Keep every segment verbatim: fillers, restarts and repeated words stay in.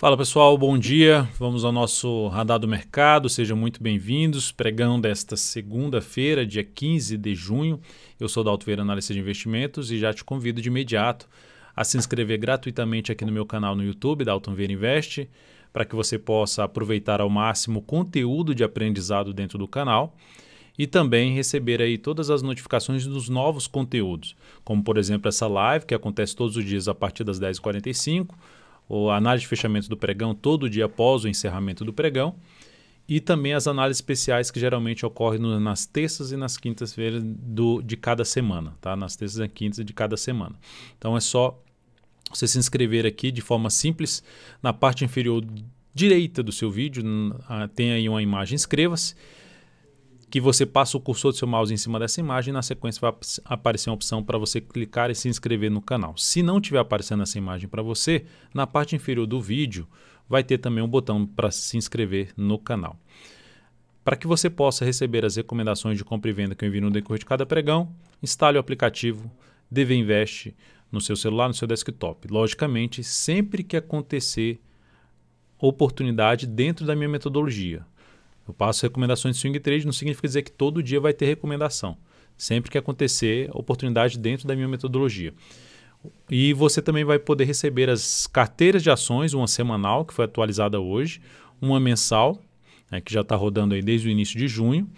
Fala pessoal, bom dia. Vamos ao nosso Radar do Mercado. Sejam muito bem-vindos. Pregão desta segunda-feira, dia quinze de junho. Eu sou Dalton Vieira, analista de investimentos, e já te convido de imediato a se inscrever gratuitamente aqui no meu canal no YouTube, Dalton Vieira Invest, para que você possa aproveitar ao máximo o conteúdo de aprendizado dentro do canal e também receber aí todas as notificações dos novos conteúdos, como por exemplo essa live que acontece todos os dias a partir das dez e quarenta e cinco, a análise de fechamento do pregão todo dia após o encerramento do pregão e também as análises especiais que geralmente ocorrem no, nas terças e nas quintas-feiras de cada semana, tá? Nas terças e quintas de cada semana. Então é só você se inscrever aqui de forma simples na parte inferior direita do seu vídeo, tem aí uma imagem, inscreva-se, que você passa o cursor do seu mouse em cima dessa imagem e na sequência vai aparecer uma opção para você clicar e se inscrever no canal. Se não estiver aparecendo essa imagem para você, na parte inferior do vídeo vai ter também um botão para se inscrever no canal. Para que você possa receber as recomendações de compra e venda que eu envio no decorrer de cada pregão, instale o aplicativo D V Invest no seu celular, no seu desktop. Logicamente, sempre que acontecer oportunidade dentro da minha metodologia. Eu passo recomendações de swing trade, não significa dizer que todo dia vai ter recomendação. Sempre que acontecer oportunidade dentro da minha metodologia. E você também vai poder receber as carteiras de ações, uma semanal, que foi atualizada hoje, uma mensal, né, que já está rodando aí desde o início de junho,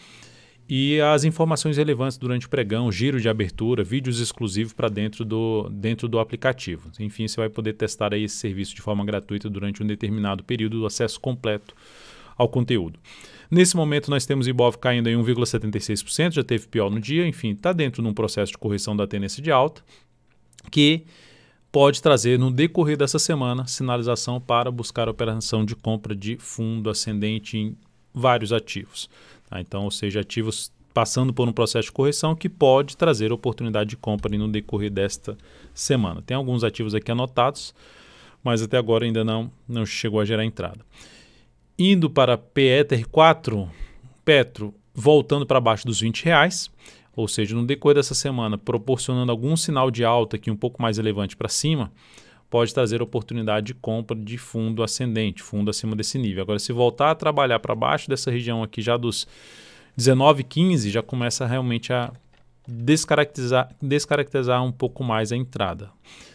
e as informações relevantes durante o pregão, giro de abertura, vídeos exclusivos para dentro do, dentro do aplicativo. Enfim, você vai poder testar aí esse serviço de forma gratuita durante um determinado período do acesso completo ao conteúdo. Nesse momento nós temos IBOV caindo em um vírgula setenta e seis por cento, já teve pior no dia, enfim, está dentro de um processo de correção da tendência de alta que pode trazer no decorrer dessa semana sinalização para buscar a operação de compra de fundo ascendente em vários ativos. Tá? Então, ou seja, ativos passando por um processo de correção que pode trazer oportunidade de compra no decorrer desta semana. Tem alguns ativos aqui anotados, mas até agora ainda não, não chegou a gerar entrada. Indo para P E T R quatro, Petro voltando para baixo dos vinte reais, ou seja, no decorrer dessa semana, proporcionando algum sinal de alta aqui um pouco mais relevante para cima, pode trazer oportunidade de compra de fundo ascendente, fundo acima desse nível. Agora, se voltar a trabalhar para baixo dessa região aqui já dos dezenove e quinze, já começa realmente a descaracterizar, descaracterizar um pouco mais a entrada.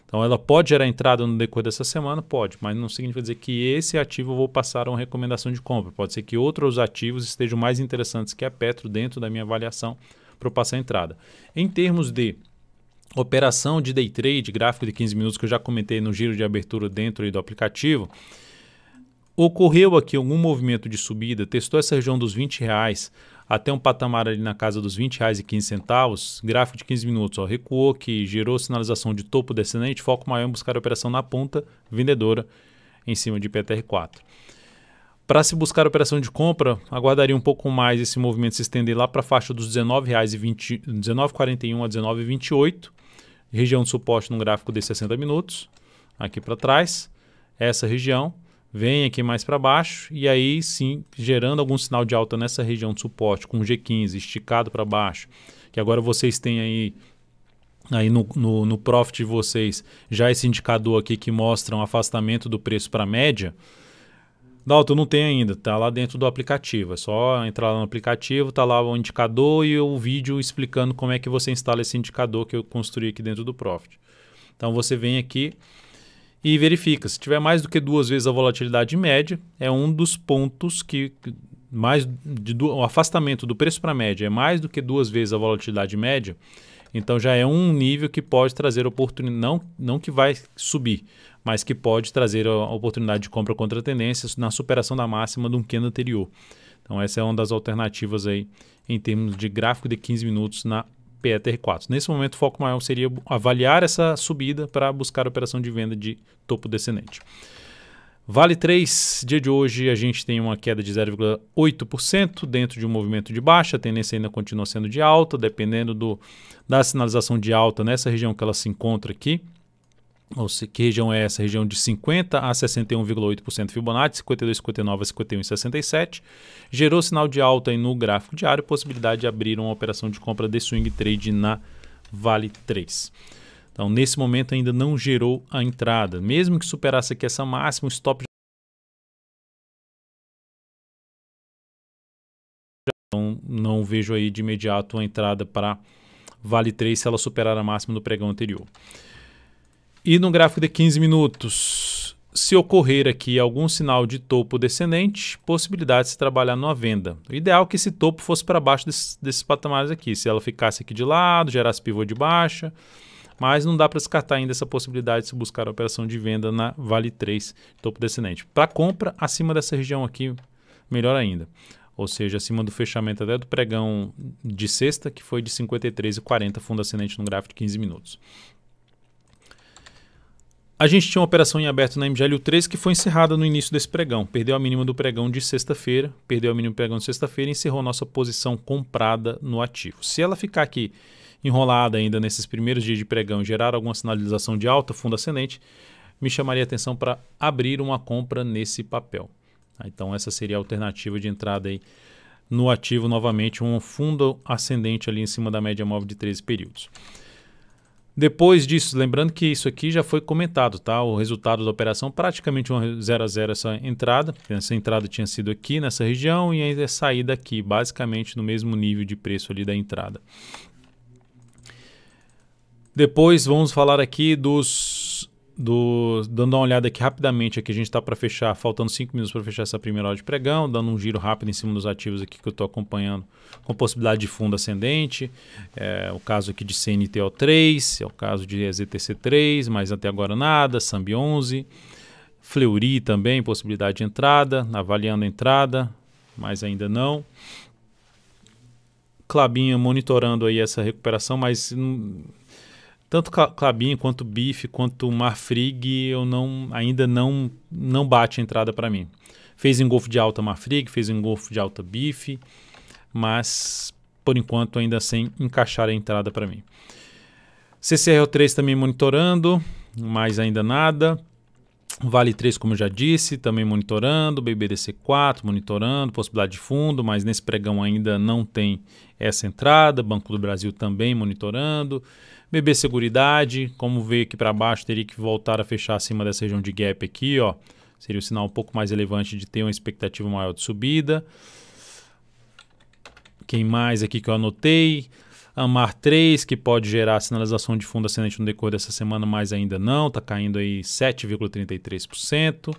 Então, ela pode gerar entrada no decorrer dessa semana? Pode, mas não significa dizer que esse ativo eu vou passar uma recomendação de compra. Pode ser que outros ativos estejam mais interessantes que a Petro dentro da minha avaliação para eu passar a entrada. Em termos de operação de day trade, gráfico de quinze minutos que eu já comentei no giro de abertura dentro aí do aplicativo, ocorreu aqui algum movimento de subida, testou essa região dos vinte reais até um patamar ali na casa dos vinte reais e quinze centavos, gráfico de quinze minutos, ó, recuou, que gerou sinalização de topo descendente, foco maior em buscar a operação na ponta vendedora em cima de P E T R quatro. Para se buscar a operação de compra, aguardaria um pouco mais esse movimento se estender lá para a faixa dos dezenove reais e vinte, dezenove e quarenta e um a dezenove e vinte e oito, região de suporte num gráfico de sessenta minutos, aqui para trás, essa região. Vem aqui mais para baixo e aí sim, gerando algum sinal de alta nessa região de suporte com o G quinze esticado para baixo, que agora vocês têm aí, aí no, no, no Profit de vocês já esse indicador aqui que mostra um afastamento do preço para a média. Dalton, não tem ainda, está lá dentro do aplicativo, é só entrar lá no aplicativo, está lá o indicador e o vídeo explicando como é que você instala esse indicador que eu construí aqui dentro do Profit. Então você vem aqui e verifica, se tiver mais do que duas vezes a volatilidade média, é um dos pontos que mais de do, o afastamento do preço para a média é mais do que duas vezes a volatilidade média, então já é um nível que pode trazer oportunidade, não, não que vai subir, mas que pode trazer a oportunidade de compra contra tendências na superação da máxima de um candle anterior. Então essa é uma das alternativas aí em termos de gráfico de quinze minutos na P E T R quatro. Nesse momento, o foco maior seria avaliar essa subida para buscar a operação de venda de topo descendente. vale três, dia de hoje, a gente tem uma queda de zero vírgula oito por cento dentro de um movimento de baixa, a tendência ainda continua sendo de alta, dependendo do, da sinalização de alta nessa região que ela se encontra aqui. Ou seja, que região é essa? Região de cinquenta por cento a sessenta e um vírgula oito por cento Fibonacci, cinquenta e dois vírgula cinquenta e nove por cento a cinquenta e um vírgula sessenta e sete por cento. Gerou sinal de alta aí no gráfico diário, possibilidade de abrir uma operação de compra de swing trade na vale três. Então, nesse momento ainda não gerou a entrada. Mesmo que superasse aqui essa máxima, o stop Então, não vejo aí de imediato a entrada para vale três se ela superar a máxima do pregão anterior. E no gráfico de quinze minutos, se ocorrer aqui algum sinal de topo descendente, possibilidade de se trabalhar numa venda. O ideal é que esse topo fosse para baixo desse, desses patamares aqui. Se ela ficasse aqui de lado, gerasse pivô de baixa, mas não dá para descartar ainda essa possibilidade de se buscar a operação de venda na vale três, topo descendente. Para compra, acima dessa região aqui, melhor ainda. Ou seja, acima do fechamento até do pregão de sexta, que foi de cinquenta e três e quarenta, fundo ascendente no gráfico de quinze minutos. A gente tinha uma operação em aberto na M G L U três que foi encerrada no início desse pregão. Perdeu a mínima do pregão de sexta-feira, perdeu a mínima do pregão de sexta-feira e encerrou nossa posição comprada no ativo. Se ela ficar aqui enrolada ainda nesses primeiros dias de pregão e gerar alguma sinalização de alta, fundo ascendente, me chamaria a atenção para abrir uma compra nesse papel. Então essa seria a alternativa de entrada aí no ativo, novamente um fundo ascendente ali em cima da média móvel de treze períodos. Depois disso, lembrando que isso aqui já foi comentado, tá? O resultado da operação praticamente um zero a zero essa entrada. Essa entrada tinha sido aqui nessa região e ainda a saída aqui, basicamente no mesmo nível de preço ali da entrada. Depois vamos falar aqui dos... Do, dando uma olhada aqui rapidamente, aqui a gente está para fechar, faltando cinco minutos para fechar essa primeira hora de pregão, dando um giro rápido em cima dos ativos aqui que eu estou acompanhando, com possibilidade de fundo ascendente, é o caso aqui de C N T O três, é o caso de E Z T C três, mas até agora nada, S A M B onze, Fleury também, possibilidade de entrada, avaliando a entrada, mas ainda não. Clabinha monitorando aí essa recuperação, mas... Hum, tanto Clabinho, quanto Bife, quanto Marfrig, eu não, ainda não, não bate a entrada para mim. Fez engolfo de alta Marfrig, fez engolfo de alta Bife, mas por enquanto ainda sem encaixar a entrada para mim. C C R O três também monitorando, mas ainda nada. vale três, como eu já disse, também monitorando. B B D C quatro monitorando, possibilidade de fundo, mas nesse pregão ainda não tem essa entrada. Banco do Brasil também monitorando. B B Seguridade, como veio aqui para baixo, teria que voltar a fechar acima dessa região de gap aqui, ó. Seria um sinal um pouco mais relevante de ter uma expectativa maior de subida. Quem mais aqui que eu anotei? Amar três, que pode gerar sinalização de fundo ascendente no decorrer dessa semana, mas ainda não. Está caindo aí sete vírgula trinta e três por cento.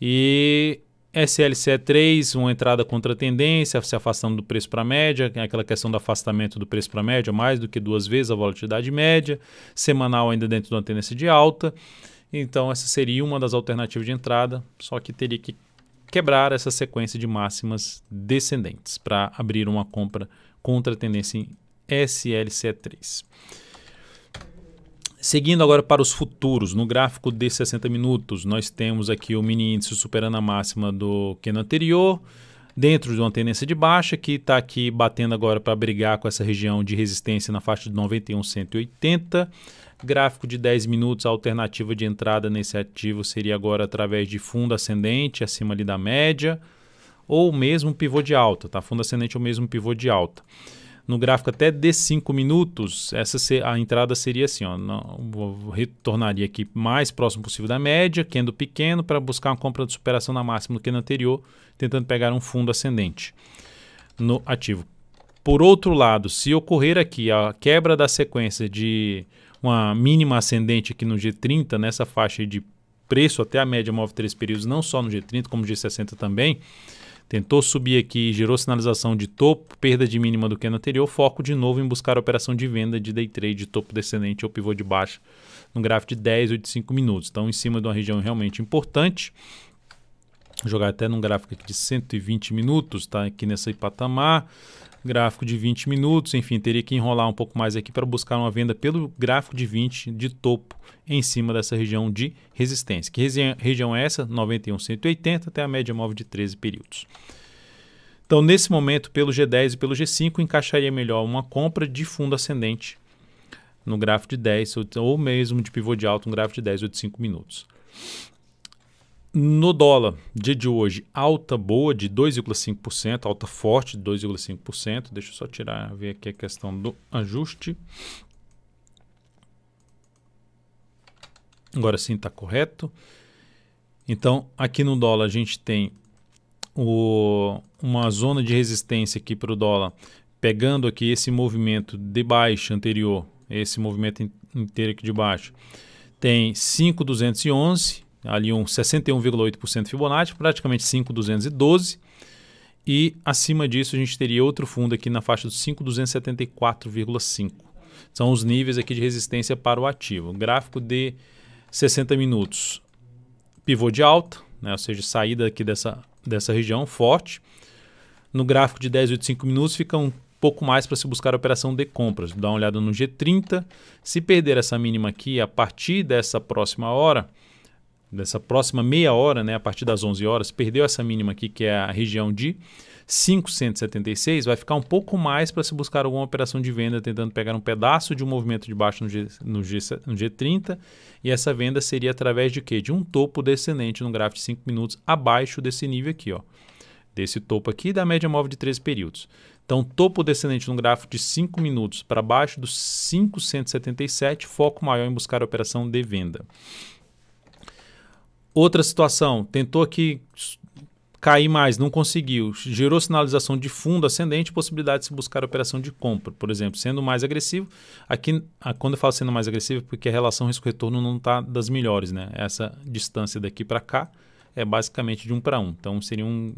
E... S L C três, uma entrada contra a tendência, se afastando do preço para a média, aquela questão do afastamento do preço para a média, mais do que duas vezes a volatilidade média, semanal ainda dentro de uma tendência de alta. Então essa seria uma das alternativas de entrada, só que teria que quebrar essa sequência de máximas descendentes para abrir uma compra contra a tendência em S L C três. Seguindo agora para os futuros, no gráfico de sessenta minutos, nós temos aqui o mini índice superando a máxima do que no anterior, dentro de uma tendência de baixa, que está aqui batendo agora para brigar com essa região de resistência na faixa de noventa e um a cento e oitenta. Gráfico de dez minutos, a alternativa de entrada nesse ativo seria agora através de fundo ascendente, acima ali da média, ou mesmo pivô de alta, tá? Fundo ascendente ou mesmo pivô de alta. No gráfico até de cinco minutos, essa ser, a entrada seria assim, ó, não, retornaria aqui mais próximo possível da média, candle pequeno, para buscar uma compra de superação na máxima do que no anterior, tentando pegar um fundo ascendente no ativo. Por outro lado, se ocorrer aqui a quebra da sequência de uma mínima ascendente aqui no G trinta, nessa faixa de preço até a média móvel três períodos, não só no G trinta, como no G sessenta também, tentou subir aqui, gerou sinalização de topo, perda de mínima do que no anterior, foco de novo em buscar a operação de venda de day trade de topo descendente ou pivô de baixa no gráfico de dez ou de cinco minutos. Então, em cima de uma região realmente importante, vou jogar até num gráfico aqui de cento e vinte minutos, tá? Aqui nesse patamar, gráfico de vinte minutos, enfim, teria que enrolar um pouco mais aqui para buscar uma venda pelo gráfico de vinte de topo em cima dessa região de resistência. Que região é essa? noventa e um a cento e oitenta até a média móvel de treze períodos. Então, nesse momento, pelo G dez e pelo G cinco, encaixaria melhor uma compra de fundo ascendente no gráfico de dez ou mesmo de pivô de alta no gráfico de dez ou de cinco minutos. No dólar, dia de hoje, alta boa de dois vírgula cinco por cento, alta forte de dois vírgula cinco por cento. Deixa eu só tirar, ver aqui a questão do ajuste. Agora sim está correto. Então, aqui no dólar a gente tem o uma zona de resistência aqui para o dólar, pegando aqui esse movimento de baixo anterior, esse movimento inteiro aqui de baixo, tem cinco mil duzentos e onze, ali um sessenta e um vírgula oito por cento Fibonacci, praticamente cinco mil duzentos e doze, e acima disso a gente teria outro fundo aqui na faixa dos cinco mil duzentos e setenta e quatro vírgula cinco. São os níveis aqui de resistência para o ativo. Gráfico de sessenta minutos, pivô de alta, né? Ou seja, saída aqui dessa, dessa região forte. No gráfico de dez, oito, cinco minutos fica um pouco mais para se buscar a operação de compras. Dá uma olhada no G trinta. Se perder essa mínima aqui, a partir dessa próxima hora, dessa próxima meia hora, né, a partir das onze horas, perdeu essa mínima aqui, que é a região de cinco mil cento e setenta e seis, vai ficar um pouco mais para se buscar alguma operação de venda, tentando pegar um pedaço de um movimento de baixo no, G, no, G, no G trinta, e essa venda seria através de quê? De um topo descendente no gráfico de cinco minutos, abaixo desse nível aqui, ó, desse topo aqui da média móvel de treze períodos. Então, topo descendente no gráfico de cinco minutos para baixo dos cinco mil cento e setenta e sete, foco maior em buscar a operação de venda. Outra situação, tentou aqui cair mais, não conseguiu, gerou sinalização de fundo ascendente, possibilidade de se buscar a operação de compra, por exemplo, sendo mais agressivo. Aqui, quando eu falo sendo mais agressivo, porque a relação risco-retorno não está das melhores, né? Essa distância daqui para cá é basicamente de um para um, então seria um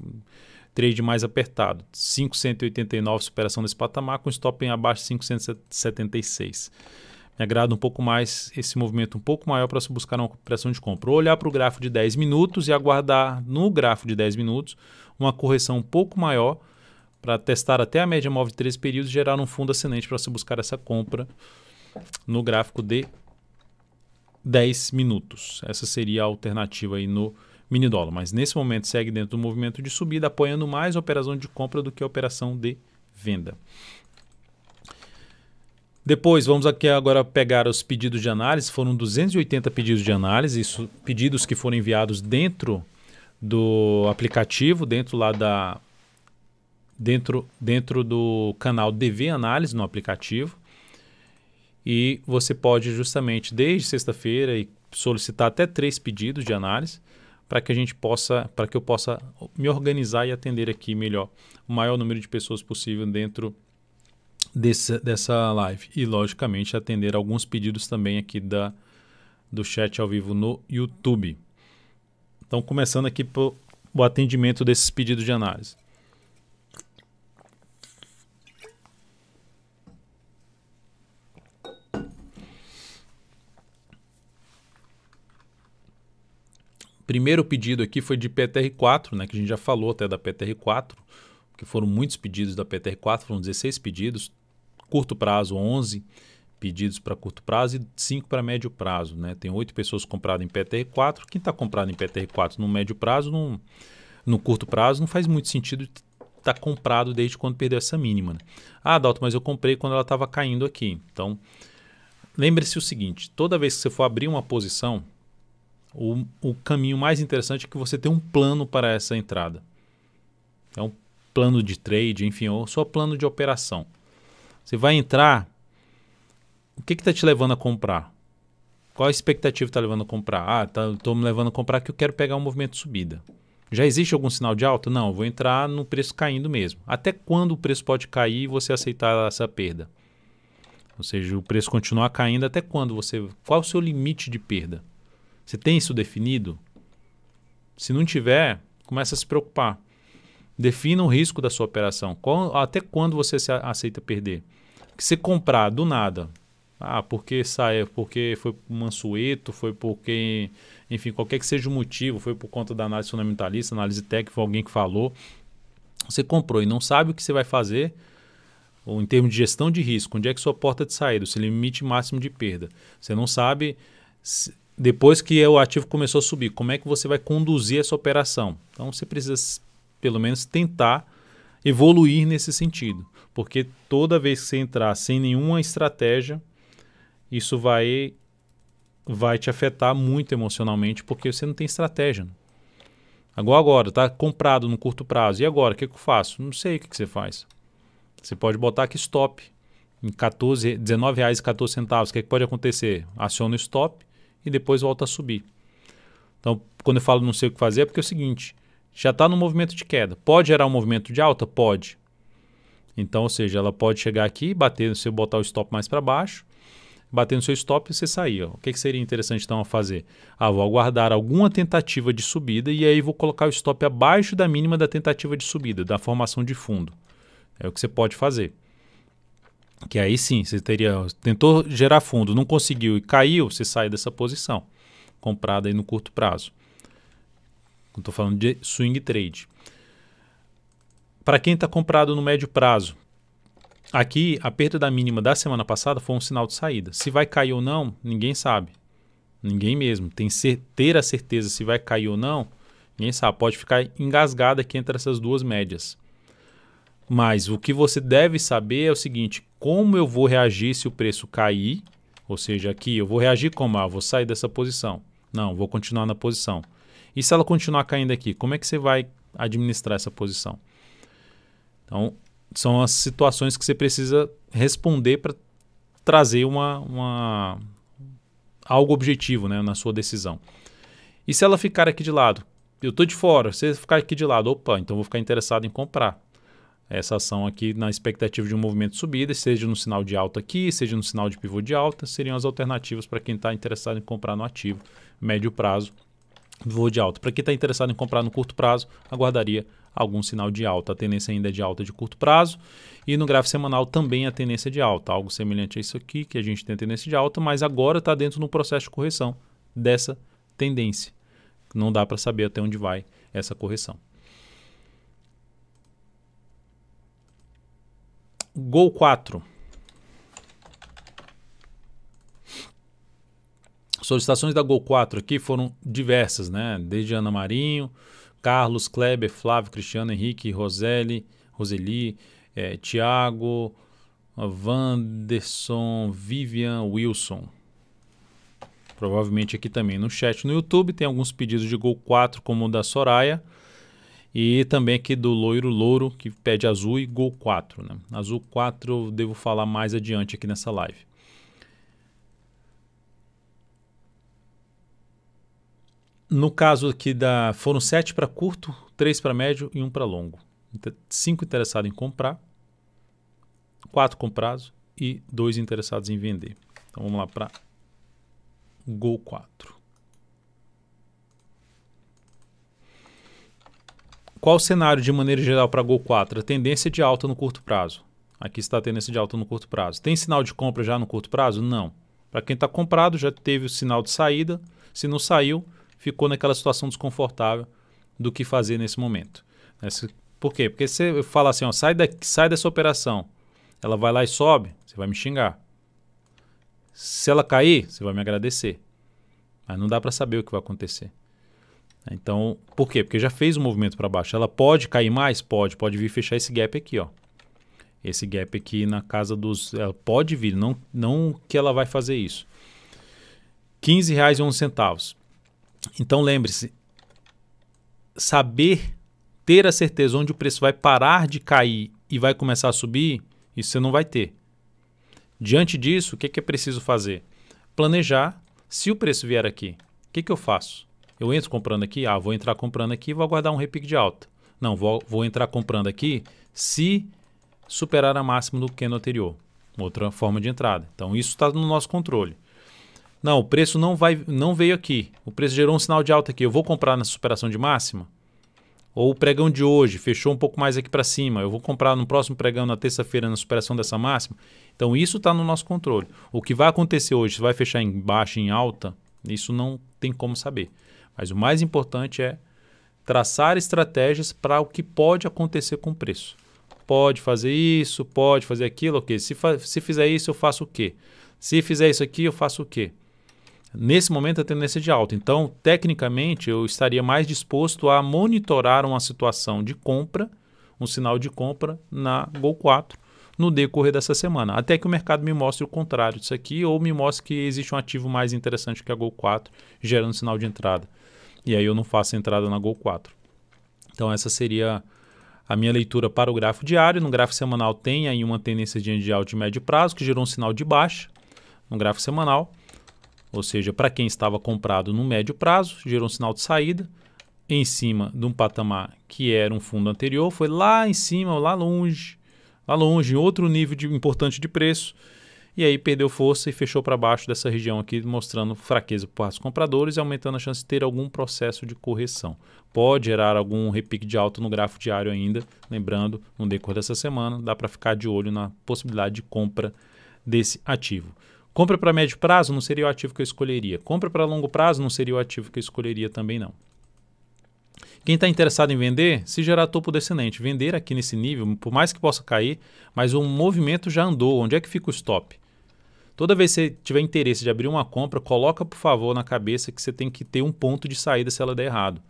trade mais apertado. cinco mil cento e oitenta e nove, superação desse patamar, com stop em abaixo de cinco mil cento e setenta e seis. Me agrada um pouco mais esse movimento um pouco maior para se buscar uma operação de compra. Ou olhar para o gráfico de dez minutos e aguardar no gráfico de dez minutos uma correção um pouco maior para testar até a média móvel de treze períodos e gerar um fundo ascendente para se buscar essa compra no gráfico de dez minutos. Essa seria a alternativa aí no mini dólar. Mas nesse momento segue dentro do movimento de subida, apoiando mais a operação de compra do que a operação de venda. Depois, vamos aqui agora pegar os pedidos de análise. Foram duzentos e oitenta pedidos de análise, isso, pedidos que foram enviados dentro do aplicativo, dentro lá da dentro, dentro do canal D V Análise no aplicativo. E você pode justamente, desde sexta-feira, solicitar até três pedidos de análise para que a gente possa, para que eu possa me organizar e atender aqui melhor o maior número de pessoas possível dentro Dessa, dessa live e, logicamente, atender alguns pedidos também aqui da, do chat ao vivo no YouTube. Então, começando aqui por, o atendimento desses pedidos de análise. Primeiro pedido aqui foi de P E T R quatro, né, que a gente já falou até da P E T R quatro, que foram muitos pedidos da P E T R quatro, foram dezesseis pedidos, curto prazo, onze pedidos para curto prazo e cinco para médio prazo, né? Tem oito pessoas compradas em P E T R quatro. Quem está comprado em P E T R quatro no médio prazo, no, no curto prazo, não faz muito sentido estar tá comprado desde quando perdeu essa mínima, né? Ah, Dalton, mas eu comprei quando ela estava caindo aqui. Então, lembre-se o seguinte, toda vez que você for abrir uma posição, o, o caminho mais interessante é que você tenha um plano para essa entrada. É um plano de trade, enfim, ou só plano de operação. Você vai entrar, o que está te levando a comprar? Qual a expectativa está levando a comprar? Ah, estou tá, me levando a comprar que eu quero pegar um movimento de subida. Já existe algum sinal de alta? Não, eu vou entrar no preço caindo mesmo. Até quando o preço pode cair e você aceitar essa perda? Ou seja, o preço continuar caindo até quando? Você, qual é o seu limite de perda? Você tem isso definido? Se não tiver, começa a se preocupar. Defina o risco da sua operação. Qual, até quando você se aceita perder? Que se comprar do nada, ah, porque saiu, porque foi por mansueto, foi porque, enfim, qualquer que seja o motivo, foi por conta da análise fundamentalista, análise técnica, foi alguém que falou, você comprou e não sabe o que você vai fazer, ou em termos de gestão de risco, onde é que sua porta de saída, o seu limite máximo de perda. Você não sabe, se, depois que o ativo começou a subir, como é que você vai conduzir essa operação. Então, você precisa pelo menos tentar evoluir nesse sentido, porque toda vez que você entrar sem nenhuma estratégia, isso vai, vai te afetar muito emocionalmente, porque você não tem estratégia. Agora, agora está comprado no curto prazo, e agora, o que, que eu faço? Não sei o que, que você faz. Você pode botar aqui stop, em dezenove reais e quatorze centavos, o que, que pode acontecer? Aciona o stop e depois volta a subir. Então, quando eu falo não sei o que fazer, é porque é o seguinte, já está no movimento de queda. Pode gerar um movimento de alta? Pode. Então, ou seja, ela pode chegar aqui, bater, se eu botar o stop mais para baixo, bater no seu stop e você sair. Ó. O que, que seria interessante então fazer? Ah, vou aguardar alguma tentativa de subida e aí vou colocar o stop abaixo da mínima da tentativa de subida, da formação de fundo. É o que você pode fazer. Que aí sim, você teria, tentou gerar fundo, não conseguiu e caiu, você sai dessa posição comprada aí no curto prazo. Estou falando de swing trade. Para quem está comprado no médio prazo, aqui a perda da mínima da semana passada foi um sinal de saída. Se vai cair ou não, ninguém sabe. Ninguém mesmo. Tem ter a certeza se vai cair ou não, ninguém sabe. Pode ficar engasgado aqui entre essas duas médias. Mas o que você deve saber é o seguinte, como eu vou reagir se o preço cair? Ou seja, aqui eu vou reagir como? Ah, vou sair dessa posição. Não, vou continuar na posição. E se ela continuar caindo aqui, como é que você vai administrar essa posição? Então, são as situações que você precisa responder para trazer uma, uma, algo objetivo, né, na sua decisão. E se ela ficar aqui de lado? Eu estou de fora, se ficar aqui de lado, opa, então vou ficar interessado em comprar essa ação aqui na expectativa de um movimento de subida, seja no sinal de alta aqui, seja no sinal de pivô de alta, seriam as alternativas para quem está interessado em comprar no ativo, médio prazo, pivô de alta. Para quem está interessado em comprar no curto prazo, aguardaria algum sinal de alta. A tendência ainda é de alta de curto prazo e no gráfico semanal também a tendência de alta, algo semelhante a isso aqui, que a gente tem a tendência de alta, mas agora está dentro de um processo de correção dessa tendência. Não dá para saber até onde vai essa correção. Gol quatro. Solicitações da Gol quatro aqui foram diversas, né? Desde Ana Marinho, Carlos, Kleber, Flávio, Cristiano, Henrique, Roseli, Roseli, é, Tiago, Wanderson, Vivian, Wilson. Provavelmente aqui também no chat no YouTube tem alguns pedidos de Gol quatro, como o da Soraya. E também aqui do Loiro Louro, que pede azul e Gol quatro. Né? Azul quatro eu devo falar mais adiante aqui nessa live. No caso aqui, da, foram sete para curto, três para médio e um para longo. cinco interessados em comprar, quatro comprados e dois interessados em vender. Então vamos lá para Gol quatro. Qual o cenário de maneira geral para Gol quatro? A tendência de alta no curto prazo. Aqui está a tendência de alta no curto prazo. Tem sinal de compra já no curto prazo? Não. Para quem está comprado, já teve o sinal de saída. Se não saiu, ficou naquela situação desconfortável do que fazer nesse momento. Por quê? Porque se eu falar assim, ó, sai, daqui, sai dessa operação, ela vai lá e sobe, você vai me xingar. Se ela cair, você vai me agradecer. Mas não dá para saber o que vai acontecer. Então, por quê? Porque já fez um movimento para baixo. Ela pode cair mais? Pode. Pode vir fechar esse gap aqui, ó. Esse gap aqui na casa dos... Ela pode vir, não, não que ela vai fazer isso. quinze reais e onze centavos. Então, lembre-se, saber, ter a certeza onde o preço vai parar de cair e vai começar a subir, isso você não vai ter. Diante disso, o que é, que é preciso fazer? Planejar. Se o preço vier aqui, o que, que eu faço? Eu entro comprando aqui? Ah, vou entrar comprando aqui e vou aguardar um repique de alta. Não, vou, vou entrar comprando aqui se superar a máxima do candle anterior. Outra forma de entrada. Então, isso está no nosso controle. Não, o preço não, vai, não veio aqui. O preço gerou um sinal de alta aqui. Eu vou comprar na superação de máxima? Ou o pregão de hoje fechou um pouco mais aqui para cima. Eu vou comprar no próximo pregão, na terça-feira, na superação dessa máxima? Então, isso está no nosso controle. O que vai acontecer hoje, se vai fechar em baixa, em alta, isso não tem como saber. Mas o mais importante é traçar estratégias para o que pode acontecer com o preço. Pode fazer isso, pode fazer aquilo, ok. Se, fa se fizer isso, eu faço o quê? Se fizer isso aqui, eu faço o quê? Nesse momento, a tendência de alta. Então, tecnicamente, eu estaria mais disposto a monitorar uma situação de compra, um sinal de compra na Gol quatro no decorrer dessa semana. Até que o mercado me mostre o contrário disso aqui ou me mostre que existe um ativo mais interessante que a Gol quatro, gerando sinal de entrada. E aí eu não faço entrada na Gol quatro. Então essa seria a minha leitura para o gráfico diário. No gráfico semanal tem aí uma tendência de alta de médio prazo que gerou um sinal de baixa no gráfico semanal. Ou seja, para quem estava comprado no médio prazo, gerou um sinal de saída. em cima de um patamar que era um fundo anterior, foi lá em cima, lá longe, lá longe, em outro nível de, importante de preço, e aí perdeu força e fechou para baixo dessa região aqui, mostrando fraqueza para os compradores e aumentando a chance de ter algum processo de correção. Pode gerar algum repique de alta no gráfico diário ainda, lembrando, no decorrer dessa semana, dá para ficar de olho na possibilidade de compra desse ativo. Compra para médio prazo não seria o ativo que eu escolheria. Compra para longo prazo não seria o ativo que eu escolheria também não. Quem está interessado em vender, se gerar topo descendente, vender aqui nesse nível, por mais que possa cair, mas o movimento já andou, onde é que fica o stop? Toda vez que você tiver interesse de abrir uma compra, coloca por favor na cabeça que você tem que ter um ponto de saída se ela der errado.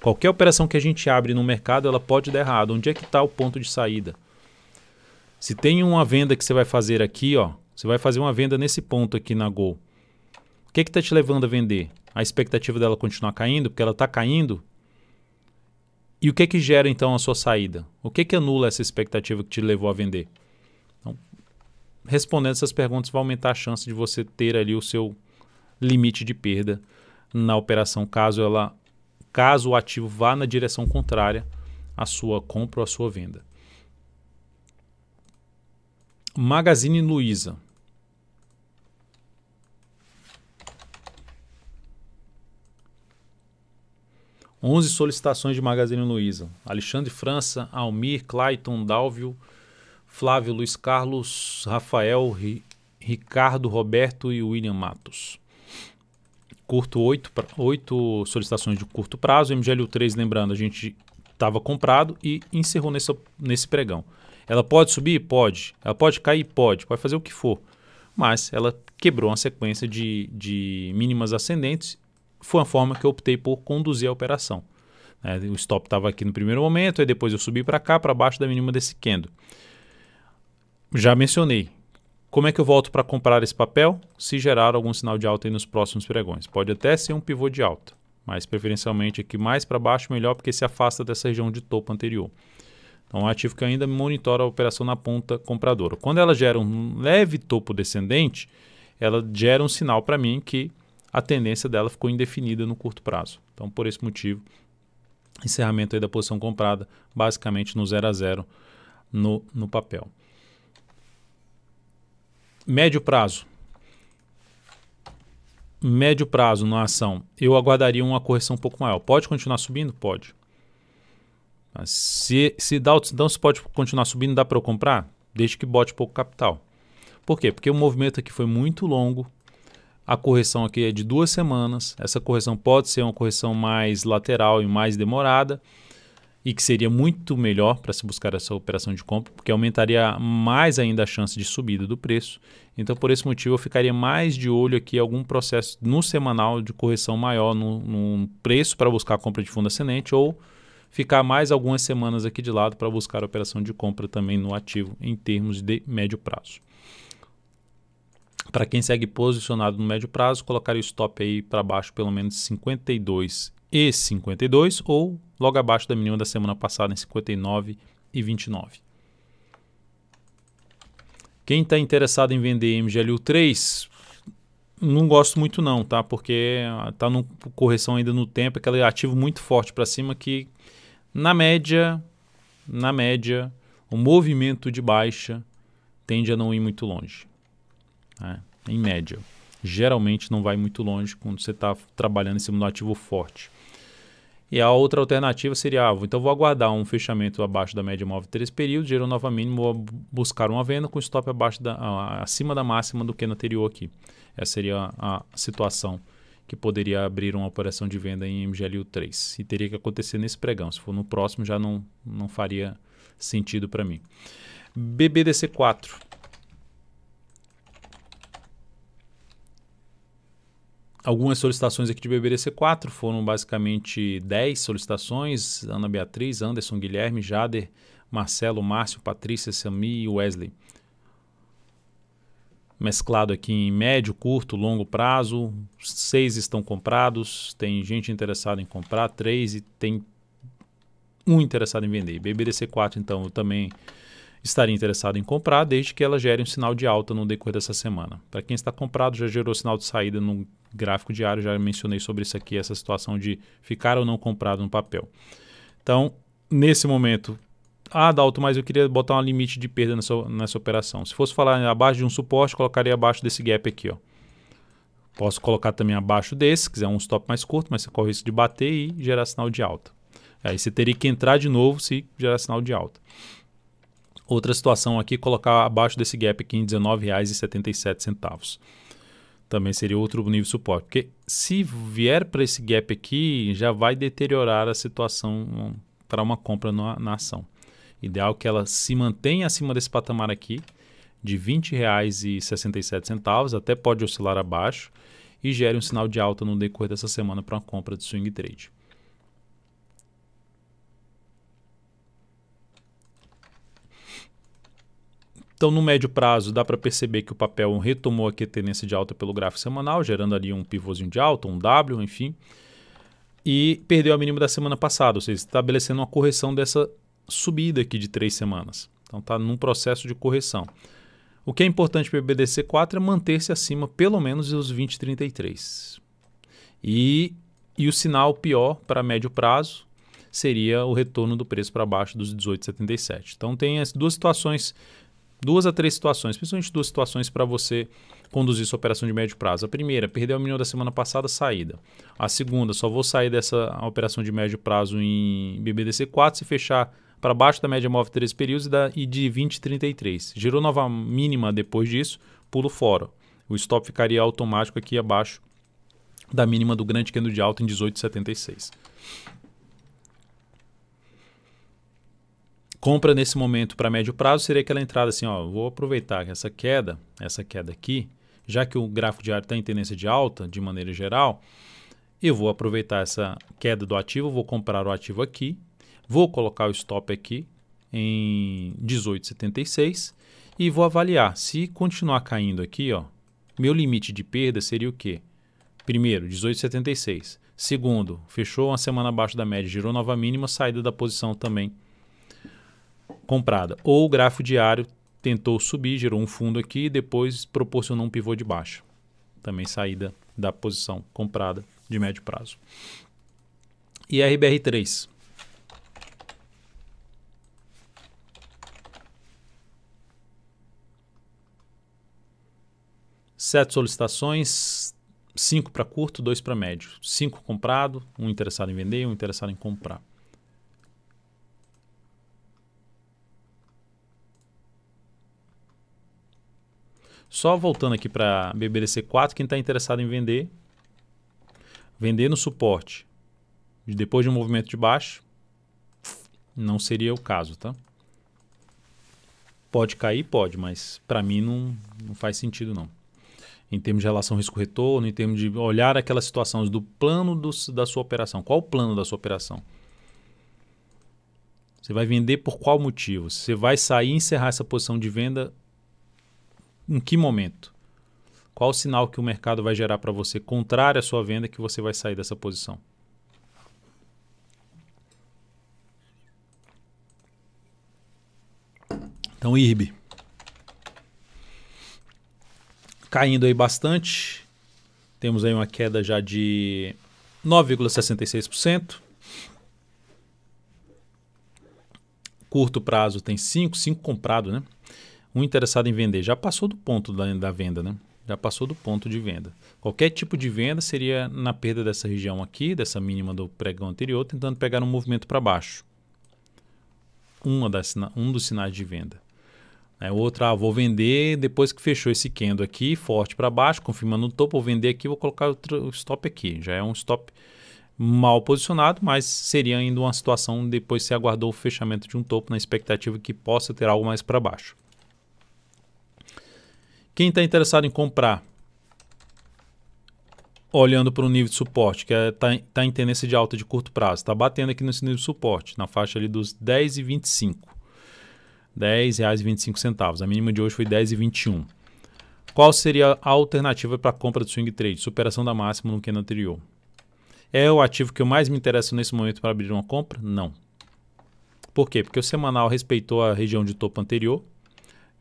Qualquer operação que a gente abre no mercado, ela pode dar errado, onde é que está o ponto de saída? Se tem uma venda que você vai fazer aqui, ó, você vai fazer uma venda nesse ponto aqui na Gol, o que está te levando a vender? A expectativa dela continuar caindo, porque ela está caindo. E o que que gera então a sua saída? O que que anula essa expectativa que te levou a vender? Então, respondendo essas perguntas vai aumentar a chance de você ter ali o seu limite de perda na operação, caso ela, caso o ativo vá na direção contrária à sua compra ou à sua venda. Magazine Luiza. onze solicitações de Magazine Luiza. Alexandre França, Almir, Clayton, Dálvio, Flávio, Luiz Carlos, Rafael, Ri, Ricardo, Roberto e William Matos. Curto oito solicitações de curto prazo. M G L U três, lembrando, a gente estava comprado e encerrou nessa, nesse pregão. Ela pode subir? Pode. Ela pode cair? Pode. Pode fazer o que for. Mas ela quebrou uma sequência de, de mínimas ascendentes. Foi uma forma que eu optei por conduzir a operação. É, o stop estava aqui no primeiro momento, aí depois eu subi para cá, para baixo da mínima desse candle. Já mencionei. Como é que eu volto para comprar esse papel? Se gerar algum sinal de alta aí nos próximos pregões. Pode até ser um pivô de alta, mas preferencialmente aqui mais para baixo, melhor, porque se afasta dessa região de topo anterior. Então é um ativo que ainda monitora a operação na ponta compradora. Quando ela gera um leve topo descendente, ela gera um sinal para mim que a tendência dela ficou indefinida no curto prazo. Então, por esse motivo, encerramento aí da posição comprada, basicamente no zero a zero no, no papel. Médio prazo. Médio prazo na ação, eu aguardaria uma correção um pouco maior. Pode continuar subindo? Pode. Mas se, se dá, então, se pode continuar subindo, dá para eu comprar? Desde que bote pouco capital. Por quê? Porque o movimento aqui foi muito longo. A correção aqui é de duas semanas. Essa correção pode ser uma correção mais lateral e mais demorada, e que seria muito melhor para se buscar essa operação de compra, porque aumentaria mais ainda a chance de subida do preço. Então, por esse motivo, eu ficaria mais de olho aqui algum processo no semanal de correção maior no, no preço para buscar a compra de fundo ascendente, ou ficar mais algumas semanas aqui de lado para buscar a operação de compra também no ativo em termos de médio prazo. Para quem segue posicionado no médio prazo, colocar o stop aí para baixo pelo menos cinquenta e dois e cinquenta e dois, ou logo abaixo da mínima da semana passada em cinquenta e nove e vinte e nove. Quem está interessado em vender M G L U três, não gosto muito não, tá? Porque está numa correção ainda no tempo, aquele ativo muito forte para cima que na média, na média, o movimento de baixa tende a não ir muito longe. É, em média, geralmente não vai muito longe quando você está trabalhando em cima de um ativo forte. E a outra alternativa seria, ah, então vou aguardar um fechamento abaixo da média móvel de três períodos, gerou nova mínima, vou buscar uma venda com stop abaixo da, ah, acima da máxima do que no anterior aqui. Essa seria a, a situação que poderia abrir uma operação de venda em M G L U três. E teria que acontecer nesse pregão. Se for no próximo, já não, não faria sentido para mim. B B D C quatro. Algumas solicitações aqui de B B D C quatro foram basicamente dez solicitações. Ana Beatriz, Anderson, Guilherme, Jader, Marcelo, Márcio, Patrícia, Sami e Wesley. Mesclado aqui em médio, curto, longo prazo. Seis estão comprados, tem gente interessada em comprar, três, e tem um interessado em vender. B B D C quatro, então, eu também estaria interessado em comprar, desde que ela gere um sinal de alta no decorrer dessa semana. Para quem está comprado, já gerou sinal de saída no gráfico diário, já mencionei sobre isso aqui, essa situação de ficar ou não comprado no papel. Então, nesse momento, ah, Dalton, mas eu queria botar um limite de perda nessa, nessa operação. Se fosse falar abaixo de um suporte, colocaria abaixo desse gap aqui, ó. Posso colocar também abaixo desse, se quiser um stop mais curto, mas você corre o risco de bater e gerar sinal de alta. Aí você teria que entrar de novo se gerar sinal de alta. Outra situação aqui, colocar abaixo desse gap aqui em dezenove reais e setenta e sete centavos. Também seria outro nível de suporte, porque se vier para esse gap aqui, já vai deteriorar a situação para uma compra na, na ação. Ideal que ela se mantenha acima desse patamar aqui, de vinte reais e sessenta e sete centavos, até pode oscilar abaixo, e gere um sinal de alta no decorrer dessa semana para uma compra de swing trade. Então, no médio prazo, dá para perceber que o papel retomou aqui a tendência de alta pelo gráfico semanal, gerando ali um pivôzinho de alta, um W, enfim, e perdeu a mínima da semana passada, ou seja, estabelecendo uma correção dessa subida aqui de três semanas. Então, está num processo de correção. O que é importante para o I B D C quatro é manter-se acima pelo menos dos vinte e trinta e três. E, e o sinal pior para médio prazo seria o retorno do preço para baixo dos dezoito reais e setenta e sete centavos. Então, tem as duas situações, duas a três situações, principalmente duas situações para você conduzir sua operação de médio prazo. A primeira, perdeu a mínima da semana passada, saída. A segunda, só vou sair dessa operação de médio prazo em I B D C quatro se fechar para baixo da média móvel de treze períodos e de vinte e trinta e três. Gerou nova mínima depois disso, pulo fora. O stop ficaria automático aqui abaixo da mínima do grande candle de alta em dezoito reais e setenta e seis centavos. Compra nesse momento para médio prazo seria aquela entrada assim, ó, vou aproveitar essa queda, essa queda aqui, já que o gráfico diário está em tendência de alta de maneira geral, eu vou aproveitar essa queda do ativo, vou comprar o ativo aqui, vou colocar o stop aqui em dezoito reais e setenta e seis centavos e vou avaliar. Se continuar caindo aqui, ó, meu limite de perda seria o quê? Primeiro, dezoito reais e setenta e seis centavos. Segundo, fechou uma semana abaixo da média, girou nova mínima, saída da posição também comprada. Ou o gráfico diário tentou subir, gerou um fundo aqui e depois proporcionou um pivô de baixa. Também saída da posição comprada de médio prazo. E R B R três. Sete solicitações, cinco para curto, dois para médio. Cinco comprado, um interessado em vender, um interessado em comprar. Só voltando aqui para B B D C quatro, quem está interessado em vender, vender no suporte, depois de um movimento de baixo, não seria o caso, tá? Pode cair, pode, mas para mim não, não faz sentido não. Em termos de relação risco-retorno, em termos de olhar aquelas situações do plano do, da sua operação. Qual o plano da sua operação? Você vai vender por qual motivo? Você vai sair e encerrar essa posição de venda em que momento? Qual o sinal que o mercado vai gerar para você, contrário à sua venda, que você vai sair dessa posição? Então, I R B. Caindo aí bastante, temos aí uma queda já de nove vírgula sessenta e seis por cento. Curto prazo tem cinco, cinco comprado, né? Um interessado em vender, já passou do ponto da, da venda, né? Já passou do ponto de venda. Qualquer tipo de venda seria na perda dessa região aqui, dessa mínima do pregão anterior, tentando pegar um movimento para baixo. Uma das, um dos sinais de venda. É, outra, ah, vou vender depois que fechou esse candle aqui, forte para baixo, confirmando no topo, vou vender aqui, vou colocar outro stop aqui. Já é um stop mal posicionado, mas seria ainda uma situação depois que você aguardou o fechamento de um topo na expectativa que possa ter algo mais para baixo. Quem está interessado em comprar, olhando para o nível de suporte, que está é, tá em tendência de alta de curto prazo, está batendo aqui nesse nível de suporte, na faixa ali dos dez reais e vinte e cinco centavos. dez reais e vinte e cinco centavos. A mínima de hoje foi dez reais e vinte e um centavos. Qual seria a alternativa para a compra do swing trade? Superação da máxima no candle anterior. É o ativo que eu mais me interesso nesse momento para abrir uma compra? Não. Por quê? Porque o semanal respeitou a região de topo anterior,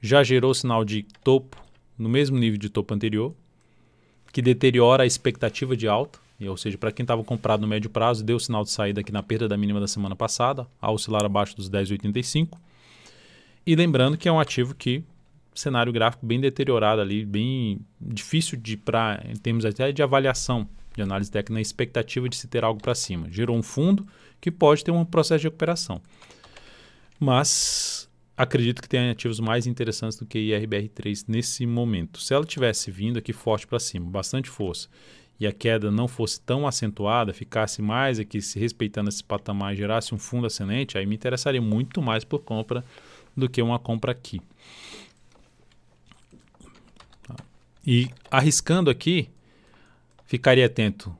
já gerou sinal de topo no mesmo nível de topo anterior, que deteriora a expectativa de alta, ou seja, para quem estava comprado no médio prazo, deu sinal de saída aqui na perda da mínima da semana passada, a oscilar abaixo dos dez vírgula oitenta e cinco. E lembrando que é um ativo que, cenário gráfico bem deteriorado ali, bem difícil de pra, em termos até de avaliação, de análise técnica, na expectativa de se ter algo para cima. Gerou um fundo que pode ter um processo de recuperação. Mas acredito que tem ativos mais interessantes do que a I R B R três nesse momento. Se ela tivesse vindo aqui forte para cima, bastante força, e a queda não fosse tão acentuada, ficasse mais aqui se respeitando esse patamar, gerasse um fundo ascendente, aí me interessaria muito mais por compra do que uma compra aqui. E arriscando aqui, ficaria atento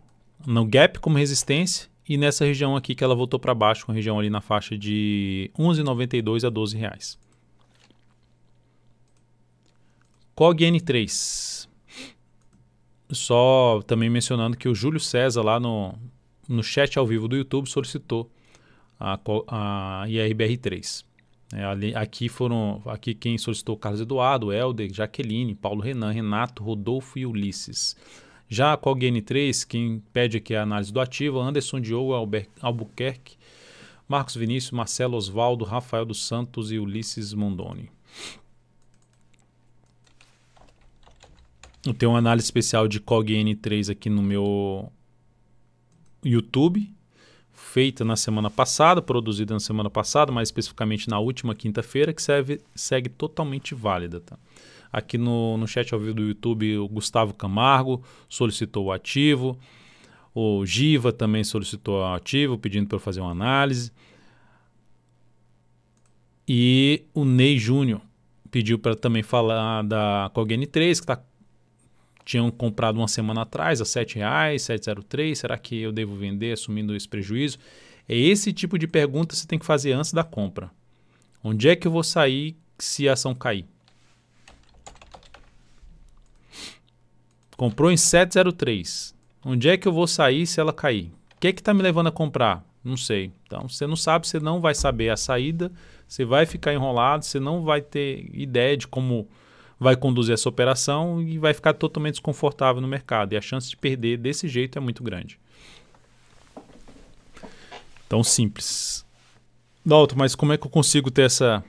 no gap como resistência e nessa região aqui que ela voltou para baixo, com a região ali na faixa de onze reais e noventa e dois centavos a doze reais. Cog N três. Só também mencionando que o Júlio César lá no, no chat ao vivo do YouTube solicitou a, a I R B R três. É, ali, aqui foram aqui quem solicitou: Carlos Eduardo, Helder, Jaqueline, Paulo Renan, Renato, Rodolfo e Ulisses. Já a Cog N três, quem pede aqui a análise do ativo: Anderson Diogo, Albert, Albuquerque, Marcos Vinícius, Marcelo Osvaldo, Rafael dos Santos e Ulisses Mondoni. Eu tenho uma análise especial de Cog N três aqui no meu YouTube, feita na semana passada, produzida na semana passada, mais especificamente na última quinta-feira, que serve, segue totalmente válida, tá? Aqui no, no chat ao vivo do YouTube, o Gustavo Camargo solicitou o ativo, o Giva também solicitou o ativo, pedindo para eu fazer uma análise, e o Ney Júnior pediu para também falar da Cog N três, que tá, tinham comprado uma semana atrás a sete reais, sete reais e três centavos, será que eu devo vender assumindo esse prejuízo? É esse tipo de pergunta que você tem que fazer antes da compra. Onde é que eu vou sair se a ação cair? Comprou em sete reais e três centavos. Onde é que eu vou sair se ela cair? O que é que está me levando a comprar? Não sei. Então, você não sabe, você não vai saber a saída, você vai ficar enrolado, você não vai ter ideia de como vai conduzir essa operação e vai ficar totalmente desconfortável no mercado. E a chance de perder desse jeito é muito grande. Então, simples. Dalton, mas como é que eu consigo ter essa...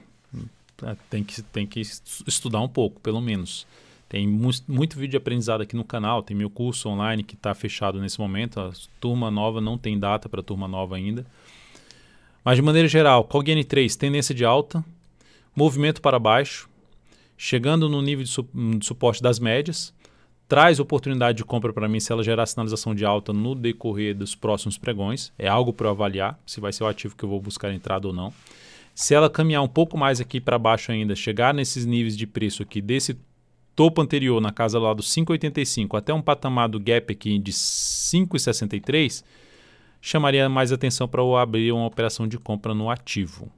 Tem que, tem que estudar um pouco, pelo menos. Tem muito vídeo de aprendizado aqui no canal, tem meu curso online que está fechado nesse momento, a turma nova não tem data para turma nova ainda. Mas de maneira geral, Cog N três, tendência de alta, movimento para baixo, chegando no nível de, su de suporte das médias, traz oportunidade de compra para mim se ela gerar sinalização de alta no decorrer dos próximos pregões, é algo para eu avaliar, se vai ser o ativo que eu vou buscar entrada ou não. Se ela caminhar um pouco mais aqui para baixo ainda, chegar nesses níveis de preço aqui desse topo anterior na casa lá dos cinco reais e oitenta e cinco centavos até um patamar do gap aqui de cinco reais e sessenta e três centavos, chamaria mais atenção para eu abrir uma operação de compra no ativo.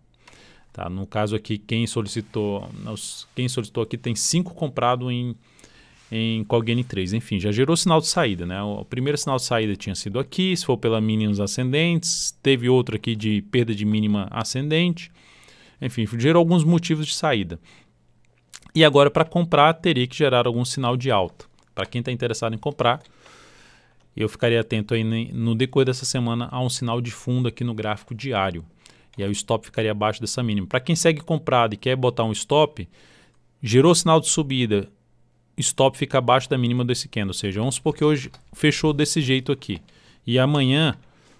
Tá? No caso aqui, quem solicitou, quem solicitou aqui tem cinco comprado em, em Cog N três. Enfim, já gerou sinal de saída, né? O primeiro sinal de saída tinha sido aqui, se for pela mínimos ascendentes, teve outro aqui de perda de mínima ascendente. Enfim, gerou alguns motivos de saída. E agora, para comprar, teria que gerar algum sinal de alta. Para quem está interessado em comprar, eu ficaria atento aí no decorrer dessa semana a um sinal de fundo aqui no gráfico diário. E aí o stop ficaria abaixo dessa mínima. Para quem segue comprado e quer botar um stop, gerou sinal de subida, stop fica abaixo da mínima desse candle. Ou seja, vamos supor que hoje fechou desse jeito aqui. E amanhã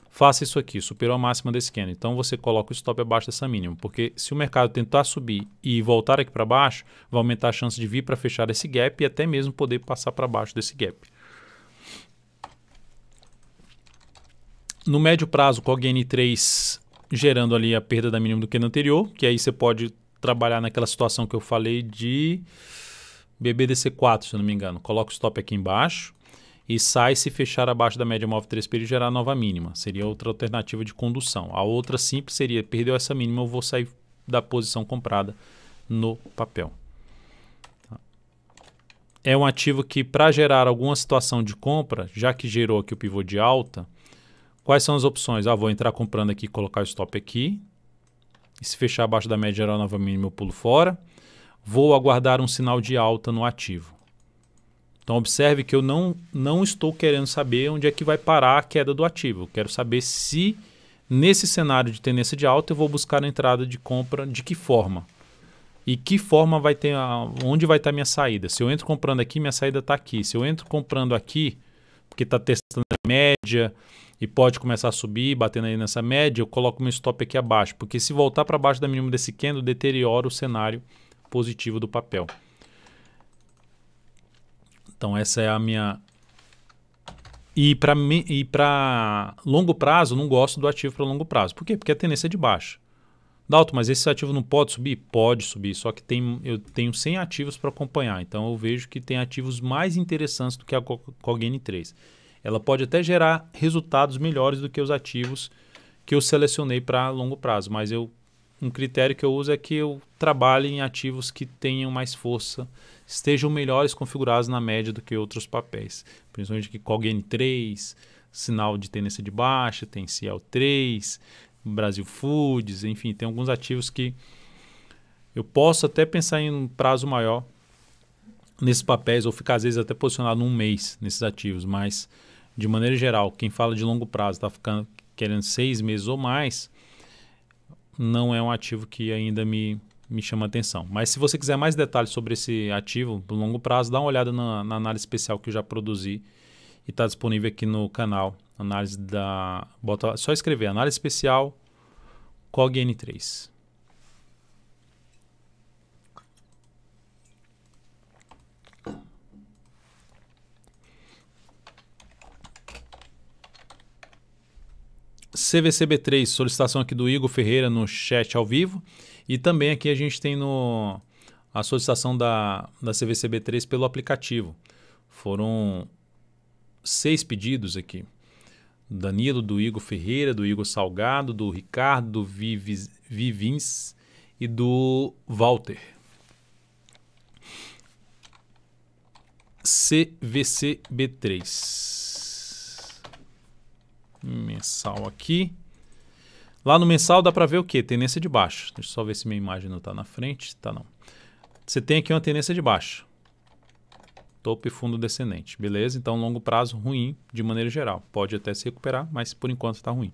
faça isso aqui, superou a máxima desse candle. Então você coloca o stop abaixo dessa mínima, porque se o mercado tentar subir e voltar aqui para baixo, vai aumentar a chance de vir para fechar esse gap e até mesmo poder passar para baixo desse gap. No médio prazo, Cog N três gerando ali a perda da mínima do candle anterior, que aí você pode trabalhar naquela situação que eu falei de B B D C quatro, se eu não me engano. Coloca o stop aqui embaixo e sai se fechar abaixo da média móvel três períodos e gerar nova mínima. Seria outra alternativa de condução. A outra simples seria: perdeu essa mínima, eu vou sair da posição comprada no papel. É um ativo que, para gerar alguma situação de compra, já que gerou aqui o pivô de alta, quais são as opções? Ah, vou entrar comprando aqui e colocar o stop aqui. E se fechar abaixo da média geral novamente, eu pulo fora. Vou aguardar um sinal de alta no ativo. Então, observe que eu não, não estou querendo saber onde é que vai parar a queda do ativo. Eu quero saber se, nesse cenário de tendência de alta, eu vou buscar a entrada de compra de que forma. E que forma vai ter, a, onde vai estar minha saída. Se eu entro comprando aqui, minha saída está aqui. Se eu entro comprando aqui, porque está testando a média e pode começar a subir, batendo aí nessa média, eu coloco meu stop aqui abaixo. Porque se voltar para baixo da mínima desse candle, deteriora o cenário positivo do papel. Então essa é a minha... E para me... e para longo prazo, não gosto do ativo para longo prazo. Por quê? Porque a tendência é de baixa. Dalton, mas esse ativo não pode subir? Pode subir, só que tem... eu tenho cem ativos para acompanhar. Então eu vejo que tem ativos mais interessantes do que a Cogn três. Ela pode até gerar resultados melhores do que os ativos que eu selecionei para longo prazo. Mas eu... um critério que eu uso é que eu trabalhe em ativos que tenham mais força, estejam melhores configurados na média do que outros papéis. Principalmente que Cogn três, sinal de tendência de baixa, tem C L três, Brasil Foods, enfim, tem alguns ativos que eu posso até pensar em um prazo maior nesses papéis, ou ficar às vezes até posicionado um mês nesses ativos, mas de maneira geral, quem fala de longo prazo está ficando querendo seis meses ou mais, não é um ativo que ainda me, me chama atenção. Mas se você quiser mais detalhes sobre esse ativo do longo prazo, dá uma olhada na, na análise especial que eu já produzi e está disponível aqui no canal. Análise da... Bota, só escrever análise especial Cogn três. C V C B três, solicitação aqui do Igor Ferreira no chat ao vivo. E também aqui a gente tem no, a solicitação da, da C V C B três pelo aplicativo. Foram seis pedidos aqui. Do Danilo, do Igor Ferreira, do Igor Salgado, do Ricardo, do Vivis, Vivins e do Walter. C V C B três. Mensal aqui. Lá no mensal dá para ver o que? Tendência de baixo. Deixa eu só ver se minha imagem não está na frente. Tá, não. Você tem aqui uma tendência de baixo. Topo e fundo descendente. Beleza? Então, longo prazo ruim de maneira geral. Pode até se recuperar, mas por enquanto está ruim.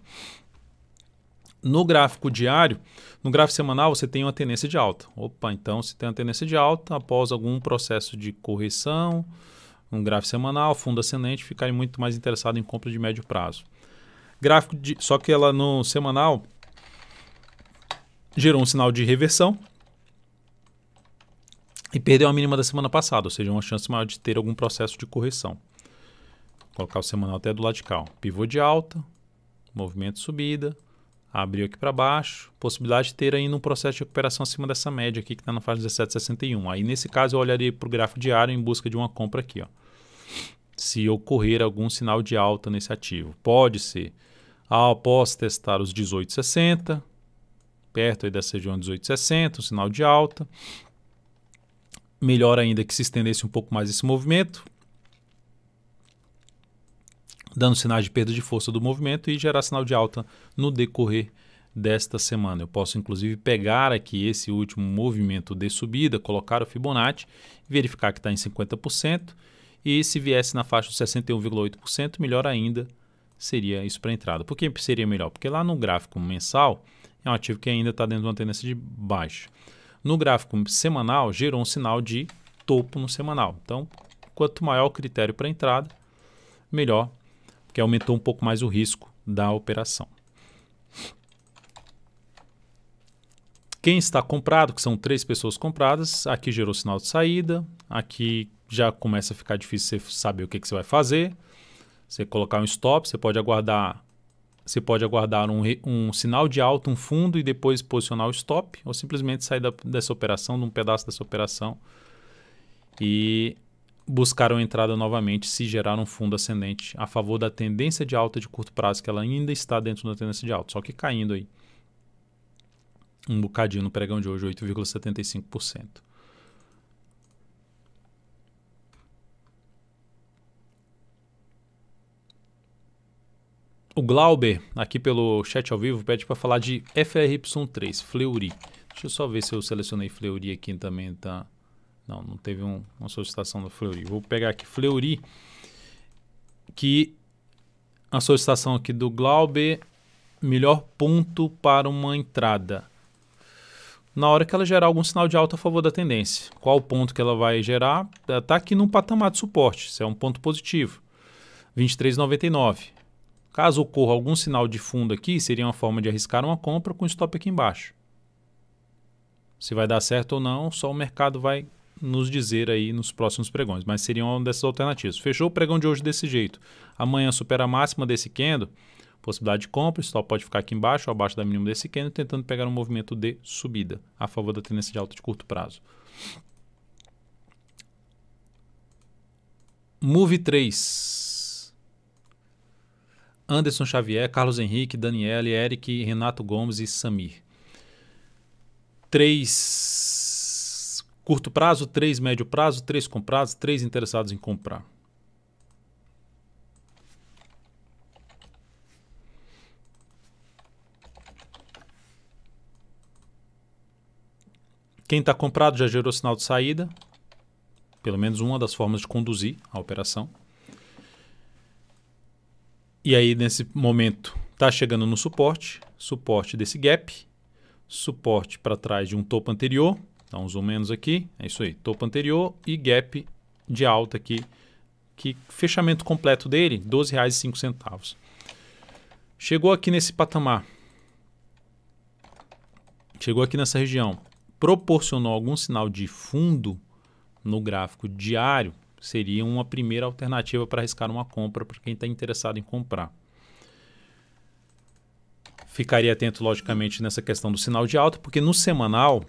No gráfico diário, no gráfico semanal, você tem uma tendência de alta. Opa, então se tem uma tendência de alta, após algum processo de correção, um gráfico semanal, fundo ascendente, ficar muito mais interessado em compra de médio prazo. Gráfico de, só que ela no semanal gerou um sinal de reversão e perdeu a mínima da semana passada, ou seja, uma chance maior de ter algum processo de correção. Vou colocar o semanal até do lado de cá. Pivô de alta, movimento de subida, abriu aqui para baixo, possibilidade de ter ainda um processo de recuperação acima dessa média aqui que está na fase dezessete sessenta e um. Aí nesse caso eu olharia para o gráfico diário em busca de uma compra aqui, ó. Se ocorrer algum sinal de alta nesse ativo. Pode ser após testar os dezoito sessenta, perto aí dessa região dezoito sessenta, um sinal de alta. Melhor ainda que se estendesse um pouco mais esse movimento, dando sinais de perda de força do movimento e gerar sinal de alta no decorrer desta semana. Eu posso inclusive pegar aqui esse último movimento de subida, colocar o Fibonacci, verificar que está em cinquenta por cento, e se viesse na faixa de sessenta e um vírgula oito por cento, melhor ainda seria isso para entrada. Por que seria melhor? Porque lá no gráfico mensal é um ativo que ainda está dentro de uma tendência de baixo. No gráfico semanal, gerou um sinal de topo no semanal. Então, quanto maior o critério para entrada, melhor, porque aumentou um pouco mais o risco da operação. Quem está comprado, que são três pessoas compradas, aqui gerou sinal de saída, aqui... já começa a ficar difícil você saber o que, que você vai fazer. Você colocar um stop, você pode aguardar, você pode aguardar um, um sinal de alta, um fundo e depois posicionar o stop, ou simplesmente sair da, dessa operação, de um pedaço dessa operação e buscar uma entrada novamente se gerar um fundo ascendente a favor da tendência de alta de curto prazo, que ela ainda está dentro da tendência de alta, só que caindo aí um bocadinho no pregão de hoje, oito vírgula setenta e cinco por cento. O Glauber, aqui pelo chat ao vivo, pede para falar de F R Y três, Fleury. Deixa eu só ver se eu selecionei Fleury aqui também, tá? Não, não teve um, uma solicitação do Fleury. Vou pegar aqui Fleury, que a solicitação aqui do Glauber, melhor ponto para uma entrada. Na hora que ela gerar algum sinal de alta a favor da tendência. Qual o ponto que ela vai gerar? Está aqui num patamar de suporte. Isso é um ponto positivo. vinte e três vírgula noventa e nove. Caso ocorra algum sinal de fundo aqui, seria uma forma de arriscar uma compra com stop aqui embaixo. Se vai dar certo ou não, só o mercado vai nos dizer aí nos próximos pregões. Mas seria uma dessas alternativas. Fechou o pregão de hoje desse jeito. Amanhã supera a máxima desse candle. Possibilidade de compra, o stop pode ficar aqui embaixo ou abaixo da mínima desse candle, tentando pegar um movimento de subida a favor da tendência de alta de curto prazo. Move três. Anderson Xavier, Carlos Henrique, Daniele, Eric, Renato Gomes e Samir. três curto prazo, três médio prazo, três comprados, três interessados em comprar. Quem está comprado já gerou sinal de saída, pelo menos uma das formas de conduzir a operação. E aí, nesse momento, está chegando no suporte, suporte desse gap, suporte para trás de um topo anterior, dá um zoom menos aqui, é isso aí, topo anterior e gap de alta aqui, que fechamento completo dele, doze reais e cinco centavos. Chegou aqui nesse patamar, chegou aqui nessa região, proporcionou algum sinal de fundo no gráfico diário, seria uma primeira alternativa para arriscar uma compra para quem está interessado em comprar. Ficaria atento, logicamente, nessa questão do sinal de alta, porque no semanal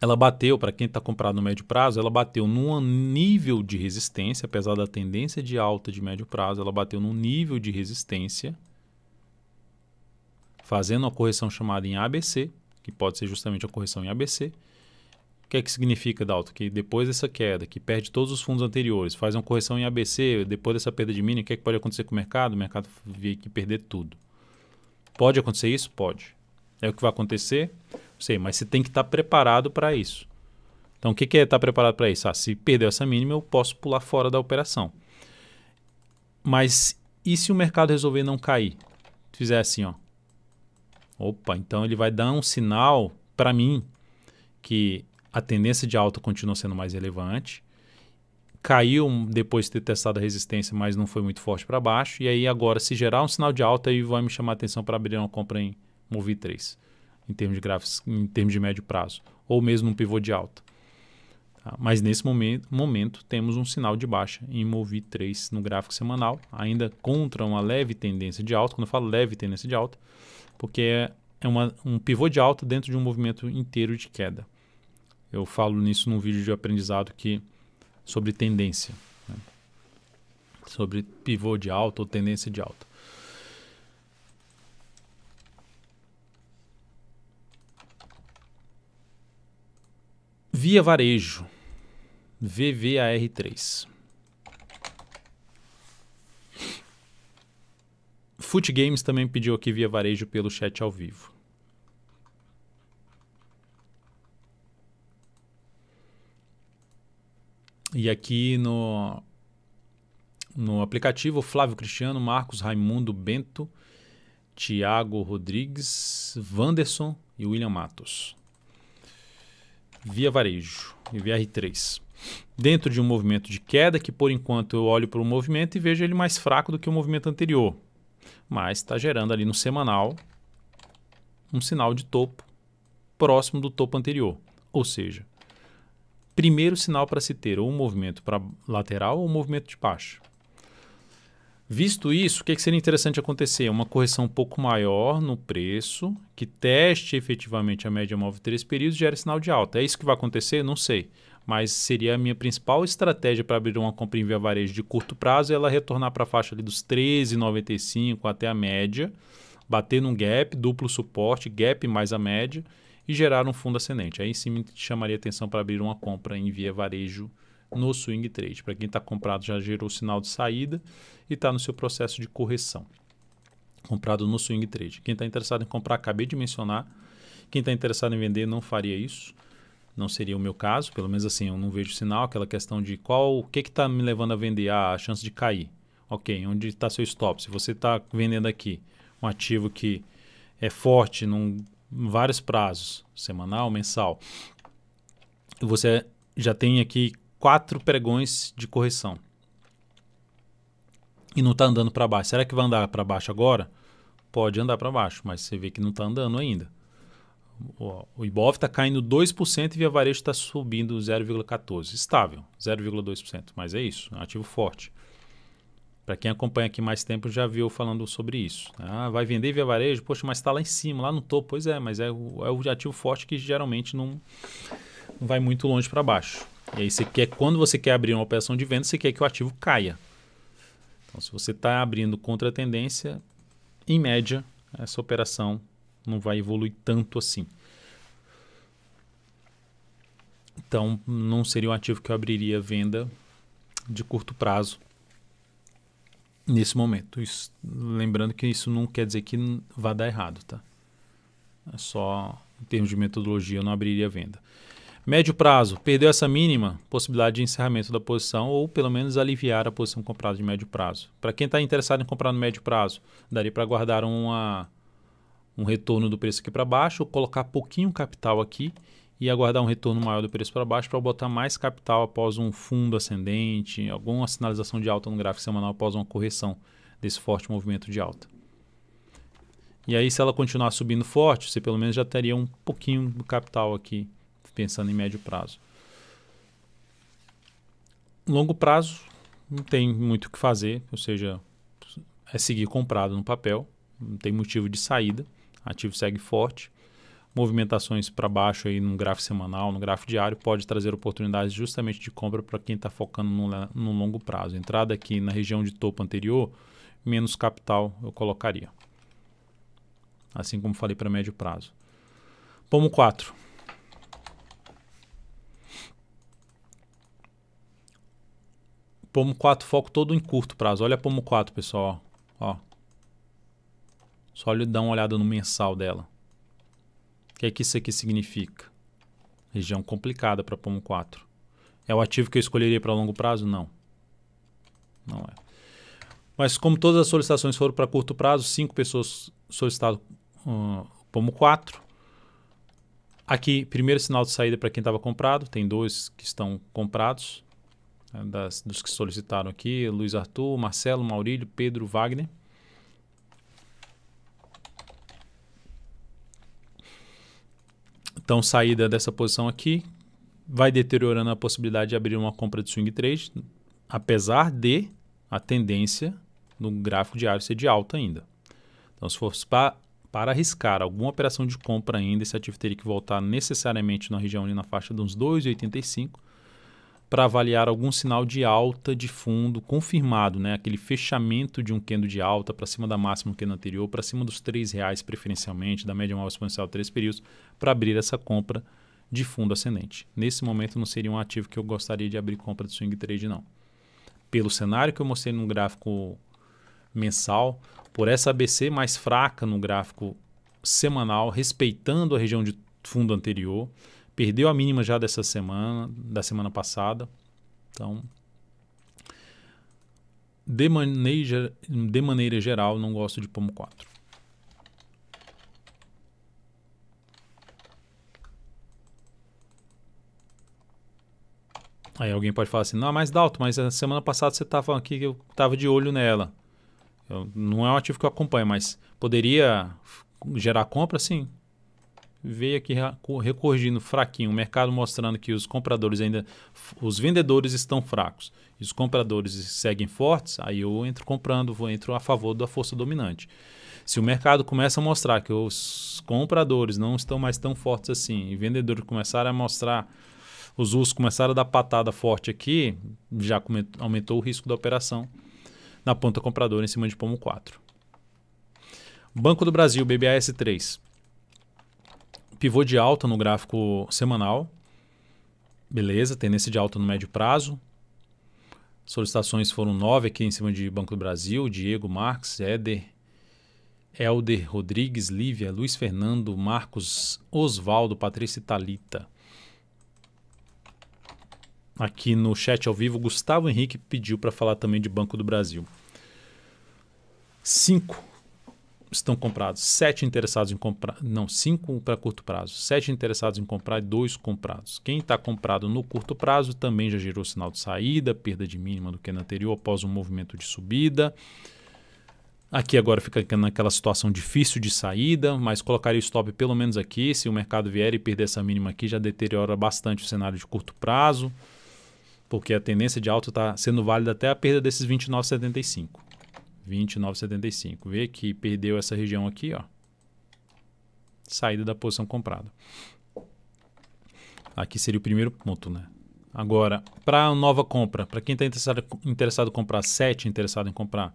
ela bateu, para quem está comprado no médio prazo, ela bateu num nível de resistência, apesar da tendência de alta de médio prazo, ela bateu num nível de resistência, fazendo uma correção chamada em A B C, que pode ser justamente a correção em A B C. O que é que significa, Dalton? Que depois dessa queda, que perde todos os fundos anteriores, faz uma correção em A B C, depois dessa perda de mínimo, o que é que pode acontecer com o mercado? O mercado vê que perder tudo. Pode acontecer isso? Pode. É o que vai acontecer? Não sei, mas você tem que estar preparado para isso. Então, o que é estar preparado para isso? Ah, se perder essa mínima, eu posso pular fora da operação. Mas e se o mercado resolver não cair? Fizer assim, ó. Opa, então ele vai dar um sinal para mim que a tendência de alta continua sendo mais relevante, caiu depois de ter testado a resistência, mas não foi muito forte para baixo, e aí agora se gerar um sinal de alta, aí vai me chamar a atenção para abrir uma compra em Move três, em termos de gráficos, em termos de médio prazo, ou mesmo um pivô de alta. Tá? Mas nesse momento, momento temos um sinal de baixa em Move três no gráfico semanal, ainda contra uma leve tendência de alta, quando eu falo leve tendência de alta, porque é uma, um pivô de alta dentro de um movimento inteiro de queda. Eu falo nisso num vídeo de aprendizado que, sobre tendência, né? Sobre pivô de alta ou tendência de alta. Via Varejo, V V A R três. Foot Games também pediu aqui Via Varejo pelo chat ao vivo. E aqui no, no aplicativo, Flávio Cristiano, Marcos Raimundo Bento, Tiago Rodrigues, Wanderson e William Matos. Via Varejo, V V A R três. Dentro de um movimento de queda, que por enquanto eu olho para o movimento e vejo ele mais fraco do que o movimento anterior. Mas está gerando ali no semanal um sinal de topo próximo do topo anterior. Ou seja, primeiro sinal para se ter ou um movimento para lateral ou um movimento de baixo. Visto isso, o que, que seria interessante acontecer? Uma correção um pouco maior no preço, que teste efetivamente a média móvel de três períodos e gere sinal de alta. É isso que vai acontecer? Não sei. Mas seria a minha principal estratégia para abrir uma compra em Via Varejo de curto prazo, ela retornar para a faixa ali dos treze reais e noventa e cinco centavos até a média, bater num gap, duplo suporte, gap mais a média e gerar um fundo ascendente. Aí sim me chamaria atenção para abrir uma compra em Via Varejo no swing trade. Para quem está comprado, já gerou sinal de saída e está no seu processo de correção. Comprado no swing trade. Quem está interessado em comprar, acabei de mencionar. Quem está interessado em vender, não faria isso. Não seria o meu caso, pelo menos assim, eu não vejo sinal. Aquela questão de qual, o que está me levando a vender? Ah, a chance de cair. Ok, onde está seu stop? Se você está vendendo aqui um ativo que é forte num, em vários prazos, semanal, mensal, e você já tem aqui quatro pregões de correção e não está andando para baixo. Será que vai andar para baixo agora? Pode andar para baixo, mas você vê que não está andando ainda. O IBOV está caindo dois por cento e Via Varejo está subindo zero vírgula quatorze por cento. Estável, zero vírgula dois por cento. Mas é isso, é um ativo forte. Para quem acompanha aqui mais tempo já viu falando sobre isso. Ah, vai vender Via Varejo? Poxa, mas está lá em cima, lá no topo. Pois é, mas é o, é o ativo forte que geralmente não, não vai muito longe para baixo. E aí você quer, quando você quer abrir uma operação de venda, você quer que o ativo caia. Então, se você está abrindo contra a tendência, em média, essa operação não vai evoluir tanto assim. Então, não seria um ativo que eu abriria venda de curto prazo nesse momento. Isso, lembrando que isso não quer dizer que vai dar errado, tá? É só em termos de metodologia, eu não abriria venda. Médio prazo, perdeu essa mínima, possibilidade de encerramento da posição ou pelo menos aliviar a posição comprada de médio prazo. Para quem está interessado em comprar no médio prazo, daria para guardar uma... um retorno do preço aqui para baixo, ou colocar pouquinho capital aqui e aguardar um retorno maior do preço para baixo para botar mais capital após um fundo ascendente, alguma sinalização de alta no gráfico semanal após uma correção desse forte movimento de alta. E aí, se ela continuar subindo forte, você pelo menos já teria um pouquinho do capital aqui, pensando em médio prazo. Longo prazo, não tem muito o que fazer, ou seja, é seguir comprado no papel, não tem motivo de saída. Ativo segue forte, movimentações para baixo aí num gráfico semanal, no gráfico diário, pode trazer oportunidades justamente de compra para quem está focando no, no longo prazo. Entrada aqui na região de topo anterior, menos capital eu colocaria. Assim como falei para médio prazo. Pomo quatro. Pomo quatro, foco todo em curto prazo. Olha a Pomo quatro, pessoal. Ó. Só dá uma olhada no mensal dela. O que é que isso aqui significa? Região complicada para Pomo quatro. É o ativo que eu escolheria para longo prazo? Não. Não é. Mas como todas as solicitações foram para curto prazo, cinco pessoas solicitaram uh, Pomo quatro. Aqui, primeiro sinal de saída para quem estava comprado. Tem dois que estão comprados. Né, das, dos que solicitaram aqui. Luiz Arthur, Marcelo, Maurílio, Pedro, Wagner. Então, saída dessa posição aqui vai deteriorando a possibilidade de abrir uma compra de swing trade, apesar de a tendência no gráfico diário ser de alta ainda. Então, se fosse para arriscar alguma operação de compra ainda, esse ativo teria que voltar necessariamente na região ali na faixa de uns dois vírgula oitenta e cinco para avaliar algum sinal de alta de fundo confirmado, né? Aquele fechamento de um candle de alta para cima da máxima do candle anterior, para cima dos três reais preferencialmente, da média móvel exponencial de três períodos, para abrir essa compra de fundo ascendente. Nesse momento não seria um ativo que eu gostaria de abrir compra de swing trade, não. Pelo cenário que eu mostrei no gráfico mensal, por essa A B C mais fraca no gráfico semanal, respeitando a região de fundo anterior, perdeu a mínima já dessa semana, da semana passada. Então, de maneira, de maneira geral, não gosto de Pomo quatro. Aí alguém pode falar assim, não, mas Dalton, mas a semana passada você estava aqui, eu estava de olho nela. Eu, não é um ativo que eu acompanho, mas poderia gerar compra, sim. Veio aqui recorrigindo fraquinho, o mercado mostrando que os compradores ainda, os vendedores estão fracos e os compradores seguem fortes, aí eu entro comprando, vou entro a favor da força dominante. Se o mercado começa a mostrar que os compradores não estão mais tão fortes assim e vendedores começaram a mostrar, os usos começaram a dar patada forte aqui, já aumentou o risco da operação na ponta compradora em cima de Pomo quatro. Banco do Brasil, B B A S três. Pivô de alta no gráfico semanal, Beleza, tendência de alta no médio prazo. Solicitações foram nove aqui em cima de Banco do Brasil, Diego, Marques, Éder, Helder, Rodrigues, Lívia, Luiz Fernando, Marcos, Osvaldo, Patrícia e Thalita. Aqui no chat ao vivo, Gustavo Henrique pediu para falar também de Banco do Brasil. Cinco estão comprados, sete interessados em comprar, não, cinco para curto prazo, sete interessados em comprar e dois comprados. Quem está comprado no curto prazo também já gerou sinal de saída, perda de mínima do que na anterior após um movimento de subida. Aqui agora fica naquela situação difícil de saída, mas colocaria o stop pelo menos aqui. Se o mercado vier e perder essa mínima aqui, já deteriora bastante o cenário de curto prazo, porque a tendência de alta está sendo válida até a perda desses vinte e nove vírgula setenta e cinco. vinte e nove vírgula setenta e cinco. Vê que perdeu essa região aqui, ó. Saída da posição comprada. Aqui seria o primeiro ponto, né? Agora, para nova compra, para quem está interessado, interessado em comprar, sete interessado em comprar,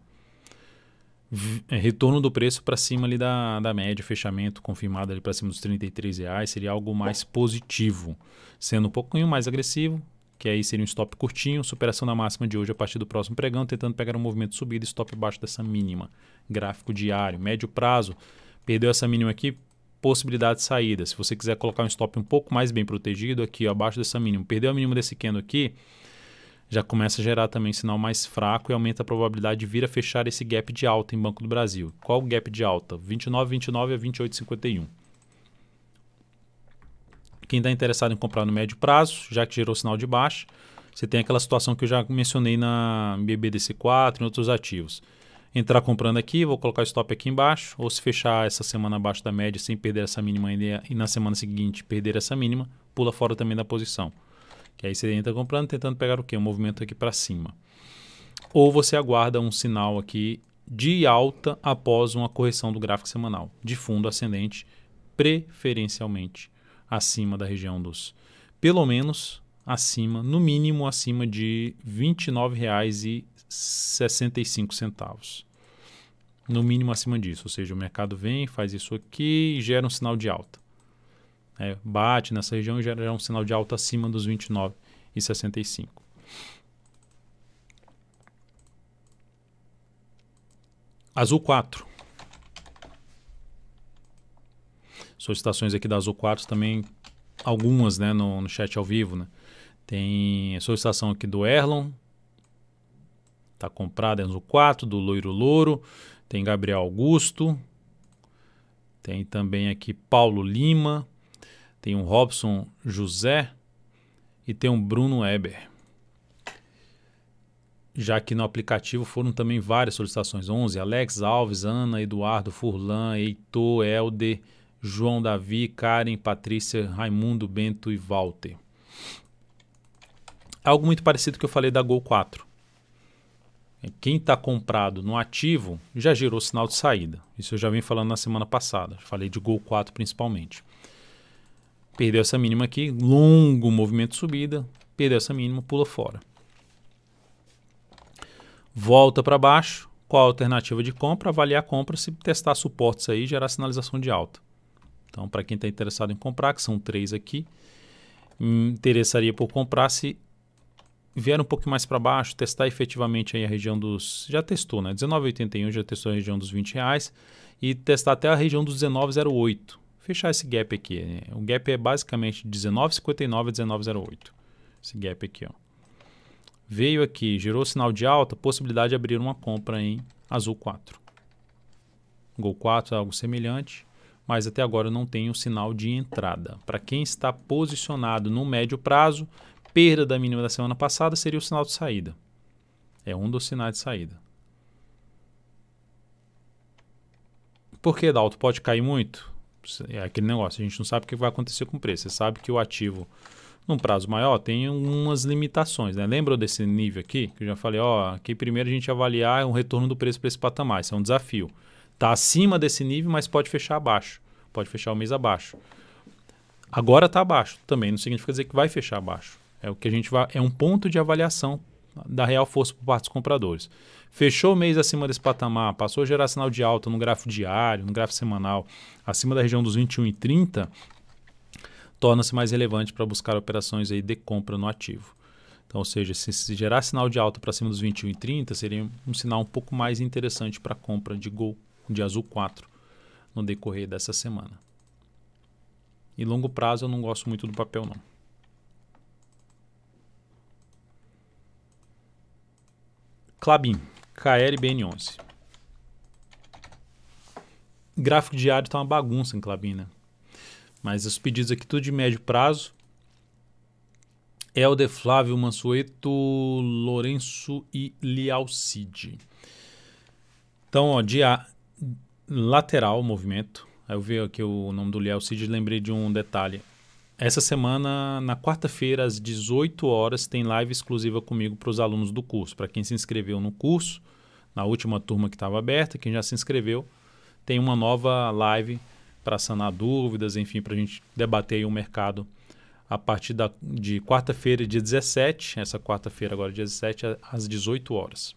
retorno do preço para cima ali da, da média, fechamento confirmado ali para cima dos trinta e três reais, seria algo mais positivo, sendo um pouquinho mais agressivo, que aí seria um stop curtinho, superação da máxima de hoje a partir do próximo pregão, tentando pegar um movimento de subida, stop abaixo dessa mínima. Gráfico diário, médio prazo, perdeu essa mínima aqui, possibilidade de saída. Se você quiser colocar um stop um pouco mais bem protegido aqui, ó, abaixo dessa mínima, perdeu a mínima desse candle aqui, já começa a gerar também sinal mais fraco e aumenta a probabilidade de vir a fechar esse gap de alta em Banco do Brasil. Qual o gap de alta? vinte e nove vírgula vinte e nove a vinte e oito vírgula cinquenta e um. Quem está interessado em comprar no médio prazo, já que gerou sinal de baixa, você tem aquela situação que eu já mencionei na B B D C quatro e outros ativos. Entrar comprando aqui, vou colocar o stop aqui embaixo, ou se fechar essa semana abaixo da média sem perder essa mínima ainda, e na semana seguinte perder essa mínima, pula fora também da posição. Que aí você entra comprando, tentando pegar o quê? Um movimento aqui para cima. Ou você aguarda um sinal aqui de alta após uma correção do gráfico semanal, de fundo ascendente, preferencialmente acima da região dos, pelo menos acima, no mínimo acima de vinte e nove reais e sessenta e cinco centavos. No mínimo acima disso, ou seja, o mercado vem, faz isso aqui e gera um sinal de alta. É, bate nessa região e gera um sinal de alta acima dos vinte e nove vírgula sessenta e cinco. Azul quatro. Solicitações aqui da Azul quatro também, algumas, né, no, no chat ao vivo, né? Tem solicitação aqui do Erlon, tá comprada, é Azul quatro, do Loiro Louro, tem Gabriel Augusto, tem também aqui Paulo Lima, tem um Robson José e tem um Bruno Weber. Já que no aplicativo foram também várias solicitações. onze, Alex Alves, Ana, Eduardo, Furlan, Heitor, Helder, João Davi, Karen, Patrícia, Raimundo, Bento e Walter. Algo muito parecido que eu falei da Gol quatro. Quem está comprado no ativo já gerou sinal de saída. Isso eu já vim falando na semana passada. Falei de Gol quatro principalmente. Perdeu essa mínima aqui, longo movimento de subida, perdeu essa mínima, pula fora. Volta para baixo, qual a alternativa de compra? Avaliar a compra, se testar suportes aí, gerar sinalização de alta. Então, para quem está interessado em comprar, que são três aqui, interessaria por comprar se vier um pouco mais para baixo, testar efetivamente aí a região dos... Já testou, né? dezenove vírgula oitenta e um já testou a região dos vinte reais e testar até a região dos dezenove vírgula zero oito. Fechar esse gap aqui, né? O gap é basicamente dezenove vírgula cinquenta e nove a dezenove vírgula zero oito, esse gap aqui, ó. Veio aqui, gerou sinal de alta, possibilidade de abrir uma compra em Azul quatro. Gol quatro é algo semelhante, mas até agora não tem o sinal de entrada. Para quem está posicionado no médio prazo, perda da mínima da semana passada seria o sinal de saída. É um dos sinais de saída. Por que, Dalton? Pode cair muito? É aquele negócio, a gente não sabe o que vai acontecer com o preço. Você sabe que o ativo, num prazo maior, tem umas limitações, né? Lembra desse nível aqui? Que eu já falei, ó, aqui primeiro a gente avaliar o retorno do preço para esse patamar. Isso é um desafio. Está acima desse nível, mas pode fechar abaixo. Pode fechar o mês abaixo. Agora está abaixo também, não significa dizer que vai fechar abaixo. É o que a gente vai, é um ponto de avaliação da real força por parte dos compradores. Fechou o mês acima desse patamar, passou a gerar sinal de alta no gráfico diário, no gráfico semanal, acima da região dos vinte e um e trinta, torna-se mais relevante para buscar operações aí de compra no ativo. Então, ou seja, se, se gerar sinal de alta para cima dos vinte e um e trinta, seria um sinal um pouco mais interessante para compra de Gol, de Azul quatro, no decorrer dessa semana. E longo prazo eu não gosto muito do papel não. Klabin, K L B N onze. Gráfico diário está uma bagunça em Klabin, né? Mas os pedidos aqui tudo de médio prazo. Helder, Flávio, Mansueto, Lourenço e Lialcide. Então, ó, dia lateral o movimento. Aí eu vi aqui o nome do Lialcide e lembrei de um detalhe. Essa semana, na quarta-feira, às dezoito horas, tem live exclusiva comigo para os alunos do curso. Para quem se inscreveu no curso, na última turma que estava aberta, quem já se inscreveu, tem uma nova live para sanar dúvidas, enfim, para a gente debater aí o mercado. A partir da, de quarta-feira, dia dezessete, essa quarta-feira agora, dia dezessete, às dezoito horas.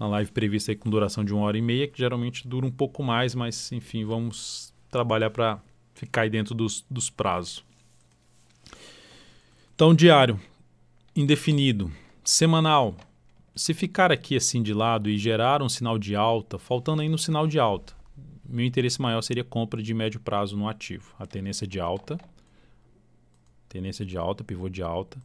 Uma live prevista aí com duração de uma hora e meia, que geralmente dura um pouco mais, mas enfim, vamos trabalhar para ficar aí dentro dos, dos prazos. Então, diário, indefinido, semanal. Se ficar aqui assim de lado e gerar um sinal de alta, faltando aí no sinal de alta, meu interesse maior seria compra de médio prazo no ativo. A tendência de alta... Tendência de alta, pivô de alta,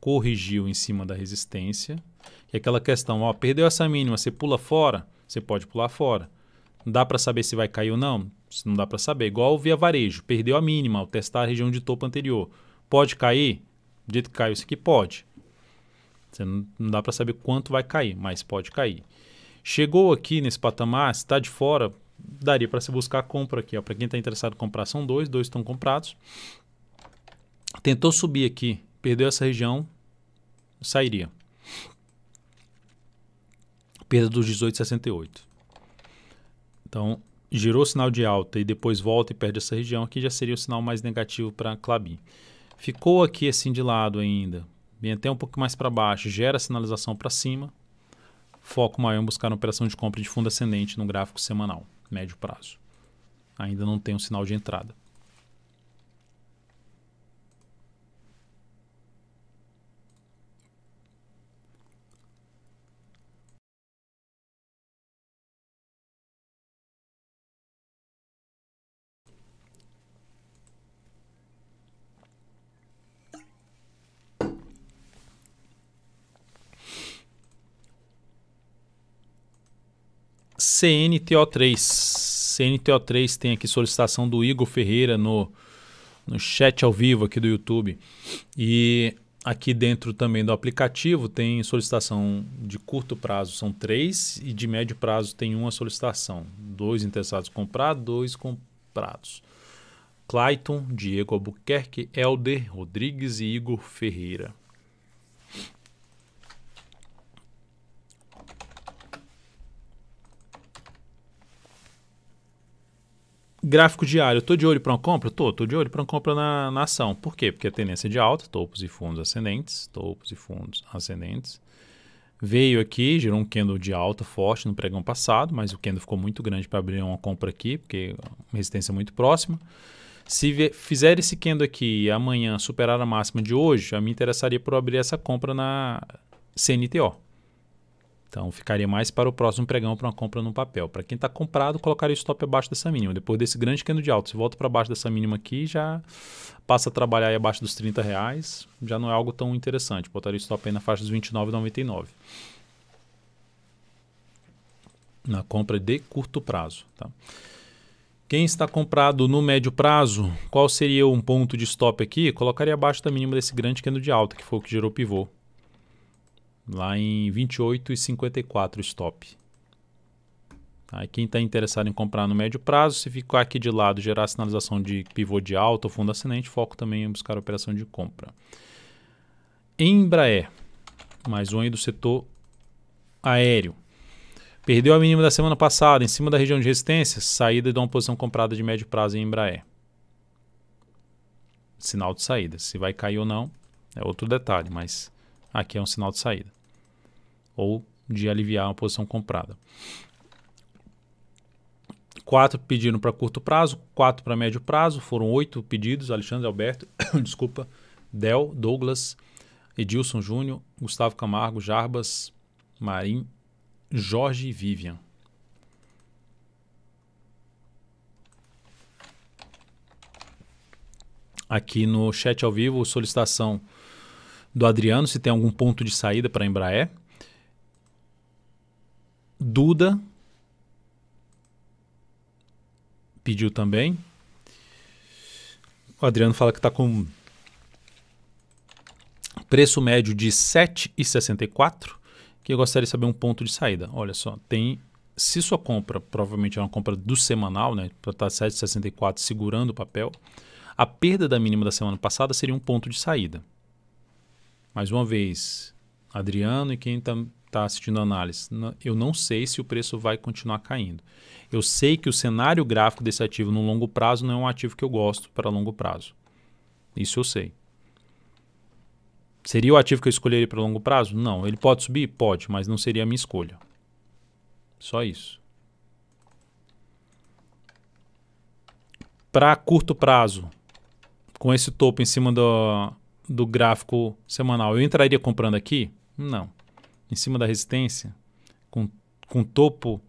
corrigiu em cima da resistência. E aquela questão, ó, perdeu essa mínima, você pula fora? Você pode pular fora. Não dá para saber se vai cair ou não? Não dá para saber. Igual o Via Varejo, perdeu a mínima ao testar a região de topo anterior. Pode cair? Do jeito que caiu isso aqui, pode. Você não, não dá para saber quanto vai cair, mas pode cair. Chegou aqui nesse patamar, se está de fora, daria para se buscar a compra aqui. Para quem está interessado em comprar, são dois, dois estão comprados. Tentou subir aqui, perdeu essa região, sairia. Perda dos dezoito e sessenta e oito. Então, girou o sinal de alta e depois volta e perde essa região, aqui já seria o sinal mais negativo para a Klabin. Ficou aqui assim de lado ainda, vem até um pouco mais para baixo, gera a sinalização para cima. Foco maior em buscar uma operação de compra de fundo ascendente no gráfico semanal, médio prazo. Ainda não tem um sinal de entrada. C N T O três. C N T O três tem aqui solicitação do Igor Ferreira no, no chat ao vivo aqui do YouTube. E aqui dentro também do aplicativo tem solicitação de curto prazo, são três, e de médio prazo tem uma solicitação. Dois interessados comprar, dois comprados. Clayton, Diego Albuquerque, Helder Rodrigues e Igor Ferreira. Gráfico diário, estou de olho para uma compra? Estou, estou de olho para uma compra na, na ação. Por quê? Porque a tendência de alta, topos e fundos ascendentes, topos e fundos ascendentes. Veio aqui, gerou um candle de alta forte no pregão passado, mas o candle ficou muito grande para abrir uma compra aqui, porque resistência é muito próxima. Se fizer esse candle aqui e amanhã superar a máxima de hoje, a mim interessaria por abrir essa compra na C N T O. Então, ficaria mais para o próximo pregão para uma compra no papel. Para quem está comprado, colocaria o stop abaixo dessa mínima. Depois desse grande candle de alta, se volta para baixo dessa mínima aqui, já passa a trabalhar aí abaixo dos trinta reais. Já não é algo tão interessante. Botaria o stop aí na faixa dos vinte e nove reais e noventa e nove centavos. Na compra de curto prazo. Tá? Quem está comprado no médio prazo, qual seria um ponto de stop aqui? Colocaria abaixo da mínima desse grande candle de alta, que foi o que gerou o pivô. Lá em vinte e oito e cinquenta e quatro stop. Aí quem está interessado em comprar no médio prazo, se ficar aqui de lado, gerar sinalização de pivô de alta ou fundo ascendente, foco também em buscar operação de compra. Embraer, mais um aí do setor aéreo. Perdeu a mínima da semana passada, em cima da região de resistência, saída de uma posição comprada de médio prazo em Embraer. Sinal de saída, se vai cair ou não, é outro detalhe, mas... Aqui é um sinal de saída, ou de aliviar uma posição comprada. quatro pedindo para curto prazo, quatro para médio prazo, foram oito pedidos, Alexandre Alberto, desculpa, Del, Douglas, Edilson Júnior, Gustavo Camargo, Jarbas, Marim, Jorge e Vivian. Aqui no chat ao vivo, solicitação do Adriano, se tem algum ponto de saída para a Embraer. Duda pediu também. O Adriano fala que está com preço médio de sete reais e sessenta e quatro centavos, que eu gostaria de saber um ponto de saída. Olha só, tem, se sua compra provavelmente é uma compra do semanal, né, para estar sete reais e sessenta e quatro centavos segurando o papel, a perda da mínima da semana passada seria um ponto de saída. Mais uma vez, Adriano e quem está tá assistindo a análise, eu não sei se o preço vai continuar caindo. Eu sei que o cenário gráfico desse ativo no longo prazo não é um ativo que eu gosto para longo prazo. Isso eu sei. Seria o ativo que eu escolheria para longo prazo? Não. Ele pode subir? Pode, mas não seria a minha escolha. Só isso. Para curto prazo, com esse topo em cima do, do gráfico semanal, eu entraria comprando aqui? Não. Em cima da resistência, com, com topo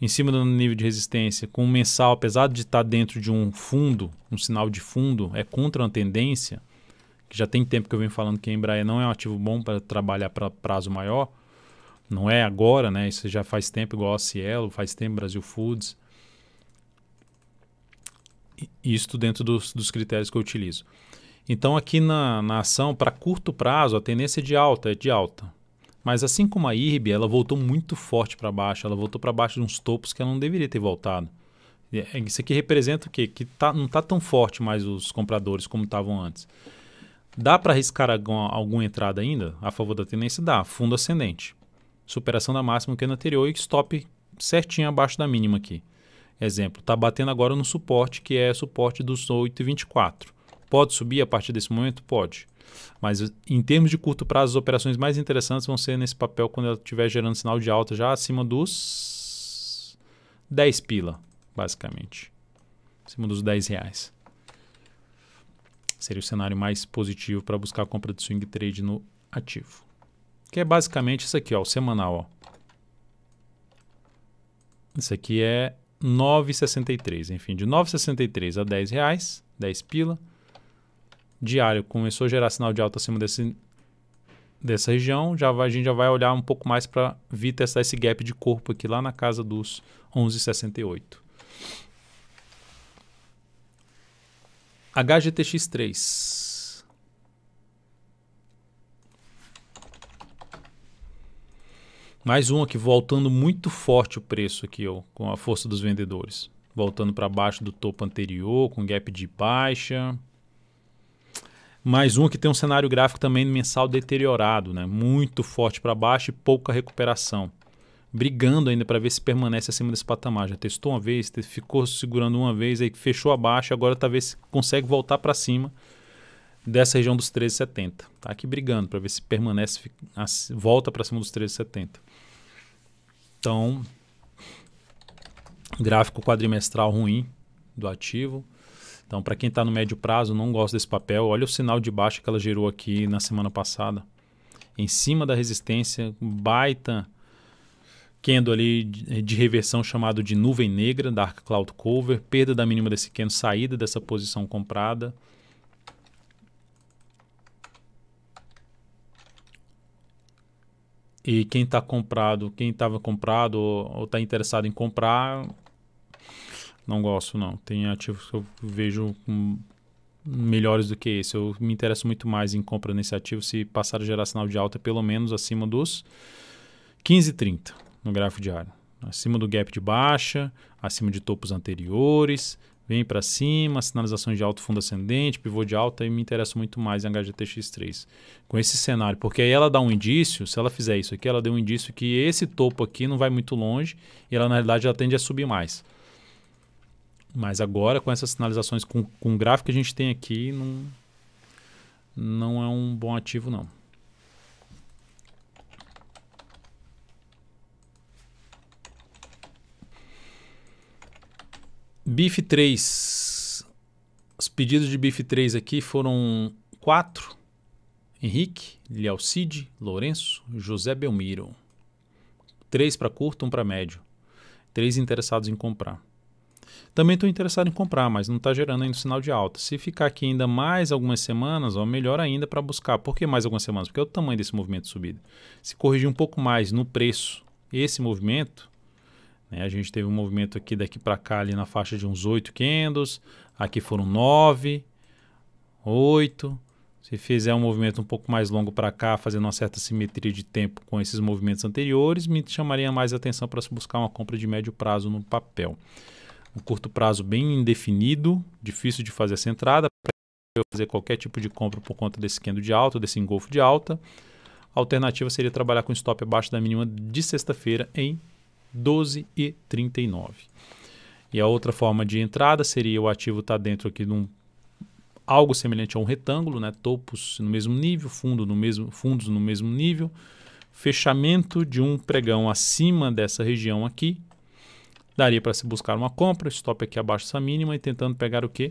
em cima do nível de resistência, com o mensal, apesar de estar dentro de um fundo, um sinal de fundo, é contra a tendência, que já tem tempo que eu venho falando que a Embraer não é um ativo bom para trabalhar para prazo maior, não é agora, né? Isso já faz tempo, igual a Cielo, faz tempo, Brasil Foods, isto dentro dos, dos critérios que eu utilizo. Então aqui na, na ação, para curto prazo, a tendência é de alta, é de alta. Mas assim como a I R B, ela voltou muito forte para baixo, ela voltou para baixo de uns topos que ela não deveria ter voltado. Isso aqui representa o quê? Que tá, não está tão forte mais os compradores como estavam antes. Dá para arriscar alguma, alguma entrada ainda? A favor da tendência? Dá. Fundo ascendente. Superação da máxima que é no anterior e stop certinho abaixo da mínima aqui. Exemplo, está batendo agora no suporte, que é suporte dos oito e vinte e quatro. Pode subir a partir desse momento? Pode. Mas em termos de curto prazo, as operações mais interessantes vão ser nesse papel quando ela estiver gerando sinal de alta já acima dos dez pila, basicamente. Acima dos dez reais. Seria o cenário mais positivo para buscar a compra de swing trade no ativo. Que é basicamente isso aqui, ó, o semanal. Ó. Isso aqui é nove reais e sessenta e três centavos. Enfim, de nove reais e sessenta e três centavos a dez reais, dez pila. Diário começou a gerar sinal de alta acima desse, dessa região, já vai, a gente já vai olhar um pouco mais para vir testar esse gap de corpo aqui lá na casa dos onze reais e sessenta e oito centavos. H G T X três. Mais um aqui, voltando muito forte o preço aqui, ó, com a força dos vendedores. Voltando para baixo do topo anterior, com gap de baixa. Mais um que tem um cenário gráfico também mensal deteriorado, né? Muito forte para baixo e pouca recuperação. Brigando ainda para ver se permanece acima desse patamar. Já testou uma vez, ficou segurando uma vez, aí fechou abaixo, agora talvez consegue voltar para cima dessa região dos treze reais e setenta centavos. Tá aqui brigando para ver se permanece, volta para cima dos treze reais e setenta centavos. Então, gráfico quadrimestral ruim do ativo. Então, para quem está no médio prazo, não gosta desse papel. Olha o sinal de baixa que ela gerou aqui na semana passada. Em cima da resistência, baita candle ali de reversão chamado de nuvem negra, Dark Cloud Cover, perda da mínima desse candle, saída dessa posição comprada. E quem está comprado, quem estava comprado ou está interessado em comprar... Não gosto, não. Tem ativos que eu vejo melhores do que esse. Eu me interesso muito mais em compra nesse ativo se passar a gerar sinal de alta pelo menos acima dos quinze e trinta no gráfico diário. Acima do gap de baixa, acima de topos anteriores, vem para cima, sinalizações de alto fundo ascendente, pivô de alta, e me interesso muito mais em H G T X três. Com esse cenário, porque aí ela dá um indício, se ela fizer isso aqui, ela deu um indício que esse topo aqui não vai muito longe e ela na realidade ela tende a subir mais. Mas agora, com essas sinalizações, com, com o gráfico que a gente tem aqui, não, não é um bom ativo, não. B I F três. Os pedidos de B I F três aqui foram quatro. Henrique, Lealcide, Lourenço, José Belmiro. Três para curto, um para médio. Três interessados em comprar. Também estou interessado em comprar, mas não está gerando ainda um sinal de alta. Se ficar aqui ainda mais algumas semanas, ó, melhor ainda para buscar. Por que mais algumas semanas? Porque é o tamanho desse movimento de subida. Se corrigir um pouco mais no preço, esse movimento, né, a gente teve um movimento aqui daqui para cá ali na faixa de uns oito candles, aqui foram nove, oito. Se fizer um movimento um pouco mais longo para cá, fazendo uma certa simetria de tempo com esses movimentos anteriores, me chamaria mais atenção para se buscar uma compra de médio prazo no papel. Um curto prazo bem indefinido, difícil de fazer essa entrada, para eu fazer qualquer tipo de compra por conta desse candle de alta, desse engolfo de alta. A alternativa seria trabalhar com stop abaixo da mínima de sexta-feira em doze e trinta e nove. E a outra forma de entrada seria o ativo estar dentro aqui de um, algo semelhante a um retângulo, né? Topos no mesmo nível, fundo no mesmo, fundos no mesmo nível, fechamento de um pregão acima dessa região aqui. Daria para se buscar uma compra, stop aqui abaixo dessa mínima e tentando pegar o quê?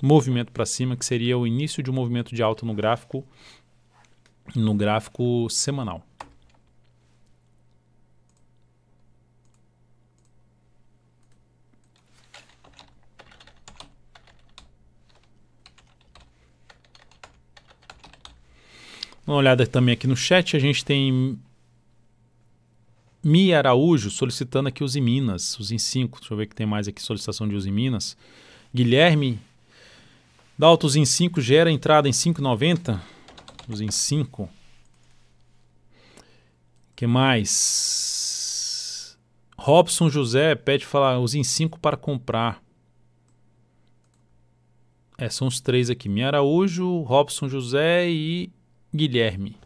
Movimento para cima, que seria o início de um movimento de alta no gráfico, no gráfico semanal. Uma olhada também aqui no chat, a gente tem... Mi Araújo solicitando aqui os em Minas, os em cinco. Deixa eu ver que tem mais aqui, solicitação de os em Minas. Guilherme, Dalton, os em cinco gera entrada em cinco e noventa. Os em cinco. Que mais? Robson José pede falar os em cinco para comprar. É, são os três aqui. Mi Araújo, Robson José e Guilherme.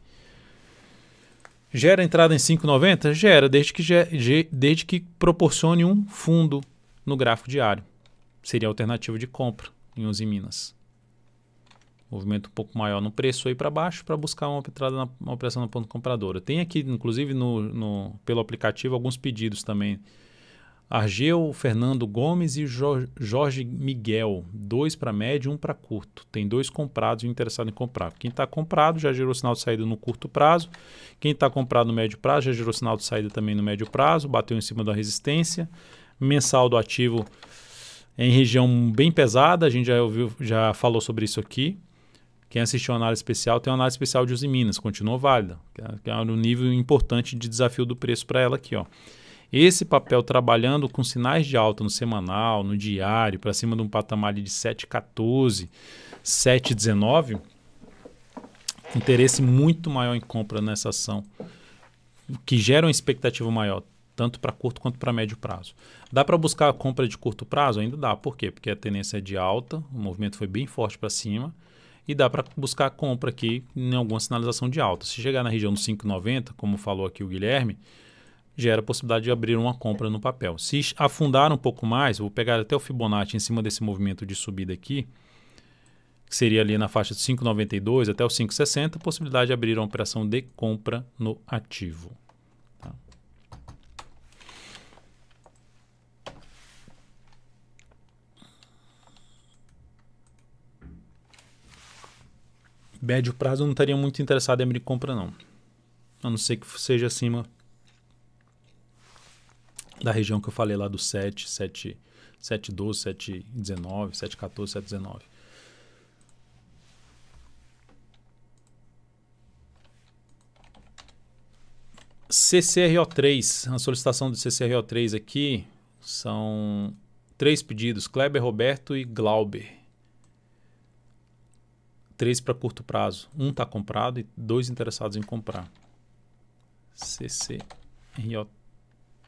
Gera entrada em cinco e noventa? Gera, desde que, desde que proporcione um fundo no gráfico diário. Seria a alternativa de compra em onze Minas. Movimento um pouco maior no preço aí para baixo para buscar uma entrada na uma operação na ponta compradora. Tem aqui, inclusive, no, no, pelo aplicativo, alguns pedidos também. Argel, Fernando Gomes e Jorge, Jorge Miguel. Dois para médio, um para curto. Tem dois comprados e um interessado em comprar. Quem está comprado já gerou sinal de saída no curto prazo. Quem está comprado no médio prazo já gerou sinal de saída também no médio prazo. Bateu em cima da resistência. Mensal do ativo em região bem pesada. A gente já, ouviu, já falou sobre isso aqui. Quem assistiu a análise especial tem uma análise especial de Uzi Minas. Continua válida. Que é um nível importante de desafio do preço para ela aqui, ó. Esse papel trabalhando com sinais de alta no semanal, no diário, para cima de um patamar de sete e quatorze, sete e dezenove, interesse muito maior em compra nessa ação, que gera uma expectativa maior, tanto para curto quanto para médio prazo. Dá para buscar a compra de curto prazo? Ainda dá. Por quê? Porque a tendência é de alta, o movimento foi bem forte para cima, e dá para buscar a compra aqui em alguma sinalização de alta. Se chegar na região dos cinco e noventa, como falou aqui o Guilherme, gera a possibilidade de abrir uma compra no papel. Se afundar um pouco mais, vou pegar até o Fibonacci em cima desse movimento de subida aqui, que seria ali na faixa de cinco e noventa e dois até o cinco e sessenta, possibilidade de abrir uma operação de compra no ativo. Tá? Médio prazo eu não estaria muito interessado em abrir compra não, a não ser que seja acima da região que eu falei lá do sete, sete, sete, doze, sete, dezenove, sete, quatorze, sete, dezenove. C C R O três, a solicitação do C C R O três aqui são três pedidos, Kleber, Roberto e Glauber. Três para curto prazo, um está comprado e dois interessados em comprar. C C R O três.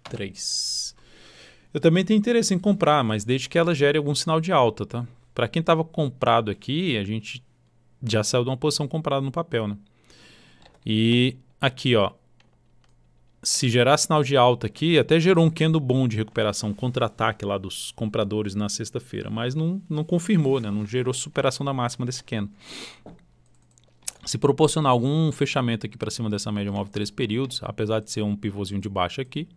três. Eu também tenho interesse em comprar, mas desde que ela gere algum sinal de alta, tá? Para quem estava comprado aqui, a gente já saiu de uma posição comprada no papel, né? E aqui, ó, se gerar sinal de alta aqui, até gerou um candle bom de recuperação, um contra-ataque lá dos compradores na sexta-feira, mas não, não confirmou, né? Não gerou superação da máxima desse candle. Se proporcionar algum fechamento aqui para cima dessa média móvel de três períodos, apesar de ser um pivôzinho de baixa aqui,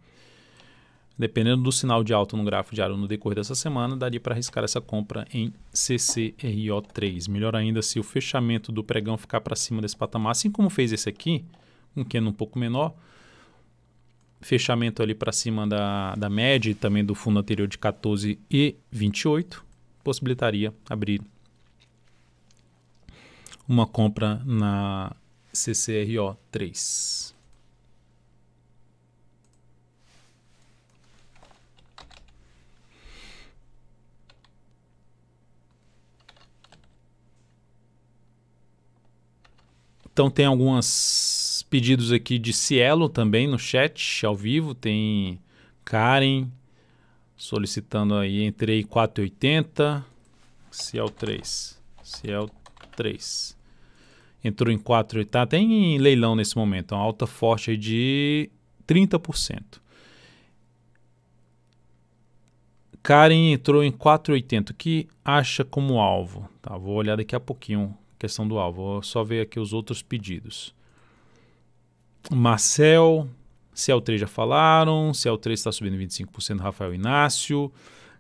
Dependendo do sinal de alta no gráfico diário no decorrer dessa semana, daria para arriscar essa compra em C C R O três. Melhor ainda se o fechamento do pregão ficar para cima desse patamar, assim como fez esse aqui, um candle um pouco menor. Fechamento ali para cima da, da média e também do fundo anterior de quatorze e vinte e oito, possibilitaria abrir uma compra na C C R O três. Então tem alguns pedidos aqui de Cielo também no chat, ao vivo. Tem Karen solicitando aí, entrei quatro e oitenta, Cielo três, Cielo três. Entrou em quatro e tá, tem leilão nesse momento, uma alta forte aí de trinta por cento. Karen entrou em quatro e oitenta, o que acha como alvo? Tá, vou olhar daqui a pouquinho. Questão do alvo, vou só ver aqui os outros pedidos. Marcel, C L três já falaram, C L três está subindo vinte e cinco por cento, Rafael Inácio,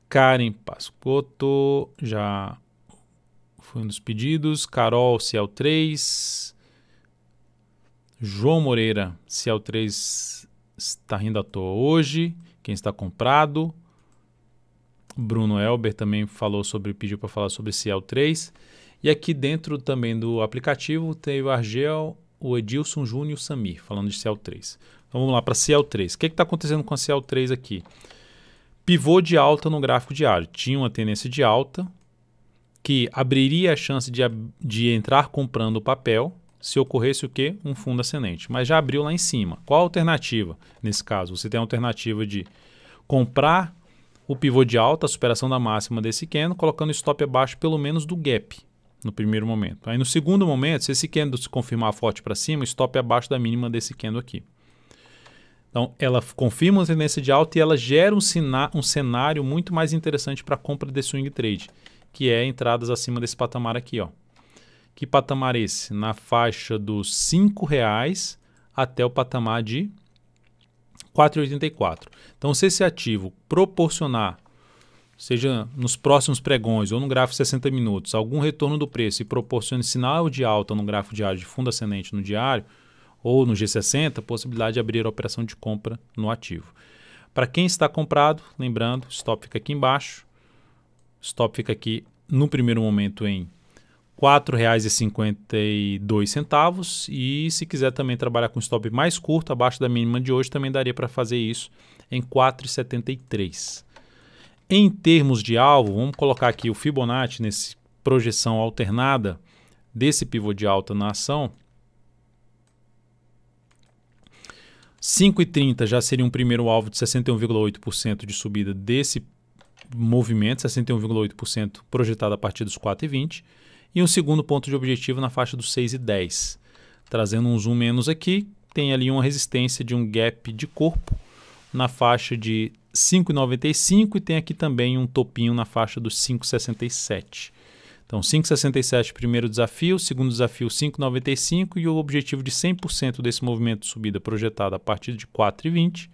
Karen Pascotto, já foi um dos pedidos, Carol, C L três, João Moreira, C L três está rindo à toa hoje, quem está comprado, Bruno Elber também falou sobre, pediu para falar sobre C L três. E aqui dentro também do aplicativo tem o Argel, o Edilson Júnior e o Samir, falando de C L três. Então vamos lá para C L três. O que está acontecendo com a C L três aqui? Pivô de alta no gráfico diário. Tinha uma tendência de alta que abriria a chance de, de entrar comprando o papel se ocorresse o quê? Um fundo ascendente. Mas já abriu lá em cima. Qual a alternativa? Nesse caso, você tem a alternativa de comprar o pivô de alta, a superação da máxima desse candle, colocando o stop abaixo pelo menos do gap. No primeiro momento. Aí no segundo momento, se esse candle se confirmar forte para cima, o stop é abaixo da mínima desse candle aqui. Então ela confirma a tendência de alta e ela gera um, um cenário muito mais interessante para a compra de swing trade, que é entradas acima desse patamar aqui. Ó. Que patamar é esse? Na faixa dos cinco reais até o patamar de quatro e oitenta e quatro. Então se esse ativo proporcionar, seja nos próximos pregões ou no gráfico de sessenta minutos, algum retorno do preço e proporcione sinal de alta no gráfico diário de fundo ascendente no diário ou no G sessenta, possibilidade de abrir a operação de compra no ativo. Para quem está comprado, lembrando, stop fica aqui embaixo, stop fica aqui no primeiro momento em quatro reais e cinquenta e dois centavos e se quiser também trabalhar com stop mais curto, abaixo da mínima de hoje, também daria para fazer isso em quatro e setenta e três. Em termos de alvo, vamos colocar aqui o Fibonacci nessa projeção alternada desse pivô de alta na ação. cinco e trinta já seria um primeiro alvo de sessenta e um vírgula oito por cento de subida desse movimento, sessenta e um vírgula oito por cento projetado a partir dos quatro e vinte. E um segundo ponto de objetivo na faixa dos seis e dez. Trazendo um zoom menos aqui, tem ali uma resistência de um gap de corpo na faixa de cinco e noventa e cinco e tem aqui também um topinho na faixa dos cinco e sessenta e sete. Então cinco e sessenta e sete primeiro desafio, segundo desafio cinco e noventa e cinco e o objetivo de cem por cento desse movimento de subida projetado a partir de quatro e vinte,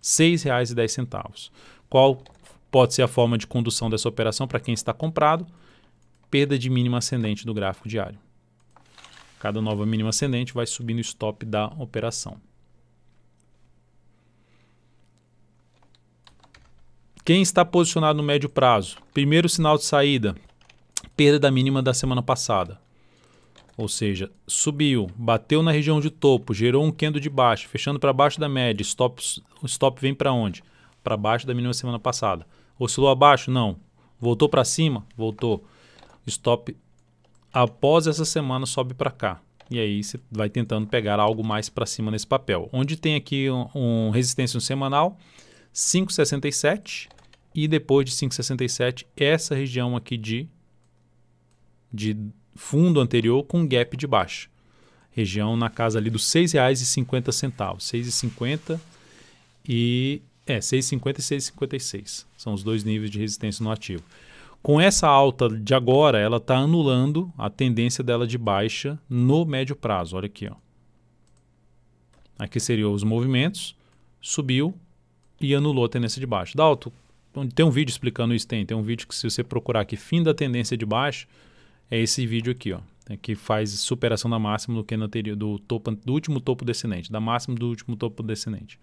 seis reais e dez centavos. Qual pode ser a forma de condução dessa operação para quem está comprado? Perda de mínima ascendente do gráfico diário. Cada nova mínima ascendente vai subindo o stop da operação. Quem está posicionado no médio prazo? Primeiro sinal de saída, perda da mínima da semana passada. Ou seja, subiu, bateu na região de topo, gerou um candle de baixo, fechando para baixo da média. Stop, o stop vem para onde? Para baixo da mínima da semana passada. Oscilou abaixo? Não. Voltou para cima? Voltou. Stop após essa semana sobe para cá. E aí você vai tentando pegar algo mais para cima nesse papel. Onde tem aqui um, um resistência no semanal, cinco e sessenta e sete. E depois de cinco e sessenta e sete, essa região aqui de, de fundo anterior com gap de baixa. Região na casa ali dos seis reais e cinquenta centavos. seis e cinquenta e é, seis e cinquenta e seis e cinquenta e seis. São os dois níveis de resistência no ativo. Com essa alta de agora, ela está anulando a tendência dela de baixa no médio prazo. Olha aqui. Ó. Aqui seriam os movimentos. Subiu. e anulou a tendência de baixo. Dalton, tem um vídeo explicando isso, tem. Tem um vídeo que, se você procurar aqui, fim da tendência de baixo, é esse vídeo aqui, ó, que faz superação da máxima do, que anterior, do, topo, do último topo descendente, da máxima do último topo descendente.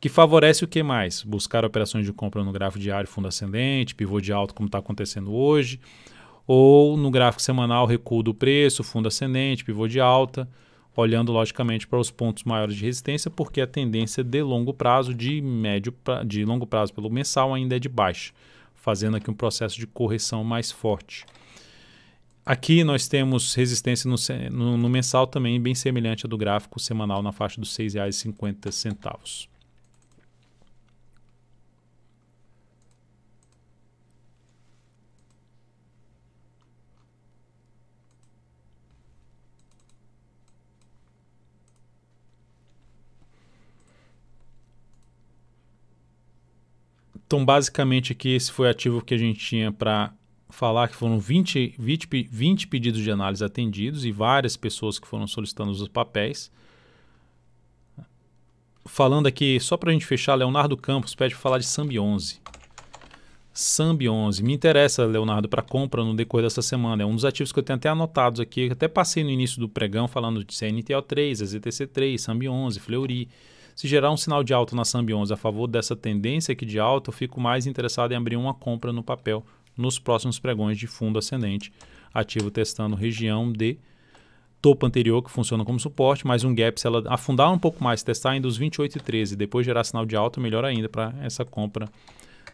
Que favorece o que mais? Buscar operações de compra no gráfico diário, fundo ascendente, pivô de alto, como está acontecendo hoje, ou no gráfico semanal, recuo do preço, fundo ascendente, pivô de alta, olhando logicamente para os pontos maiores de resistência, porque a tendência de longo prazo, de médio pra, de longo prazo pelo mensal ainda é de baixa, fazendo aqui um processo de correção mais forte. Aqui nós temos resistência no, no, no mensal também, bem semelhante à do gráfico semanal, na faixa dos seis reais e cinquenta centavos. Então, basicamente, aqui esse foi o ativo que a gente tinha para falar, que foram vinte, vinte, vinte pedidos de análise atendidos e várias pessoas que foram solicitando os papéis. Falando aqui, só para a gente fechar, Leonardo Campos pede para falar de SAMB onze. SAMB onze. Me interessa, Leonardo, para compra no decorrer dessa semana. É um dos ativos que eu tenho até anotados aqui. Eu até passei no início do pregão falando de C N T L três, A Z T C três, SAMB onze, Fleury. Se gerar um sinal de alta na SAMB onze a favor dessa tendência aqui de alta, eu fico mais interessado em abrir uma compra no papel nos próximos pregões de fundo ascendente, ativo testando região de topo anterior, que funciona como suporte, mais um gap, se ela afundar um pouco mais, testar ainda os vinte e oito e treze, depois gerar sinal de alta, melhor ainda para essa compra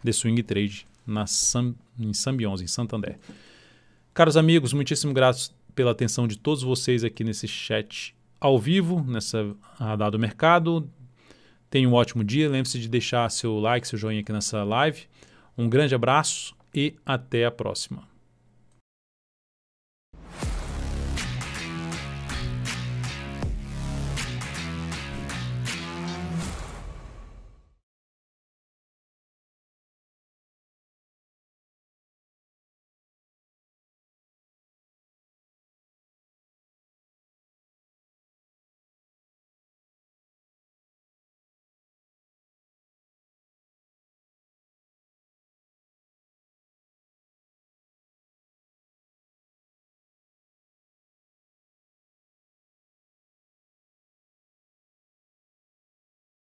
de swing trade na Sam, em SAMB onze, em Santander. Caros amigos, muitíssimo grato pela atenção de todos vocês aqui nesse chat ao vivo, nessa Radar do Mercado. Tenha um ótimo dia, lembre-se de deixar seu like, seu joinha aqui nessa live. Um grande abraço e até a próxima.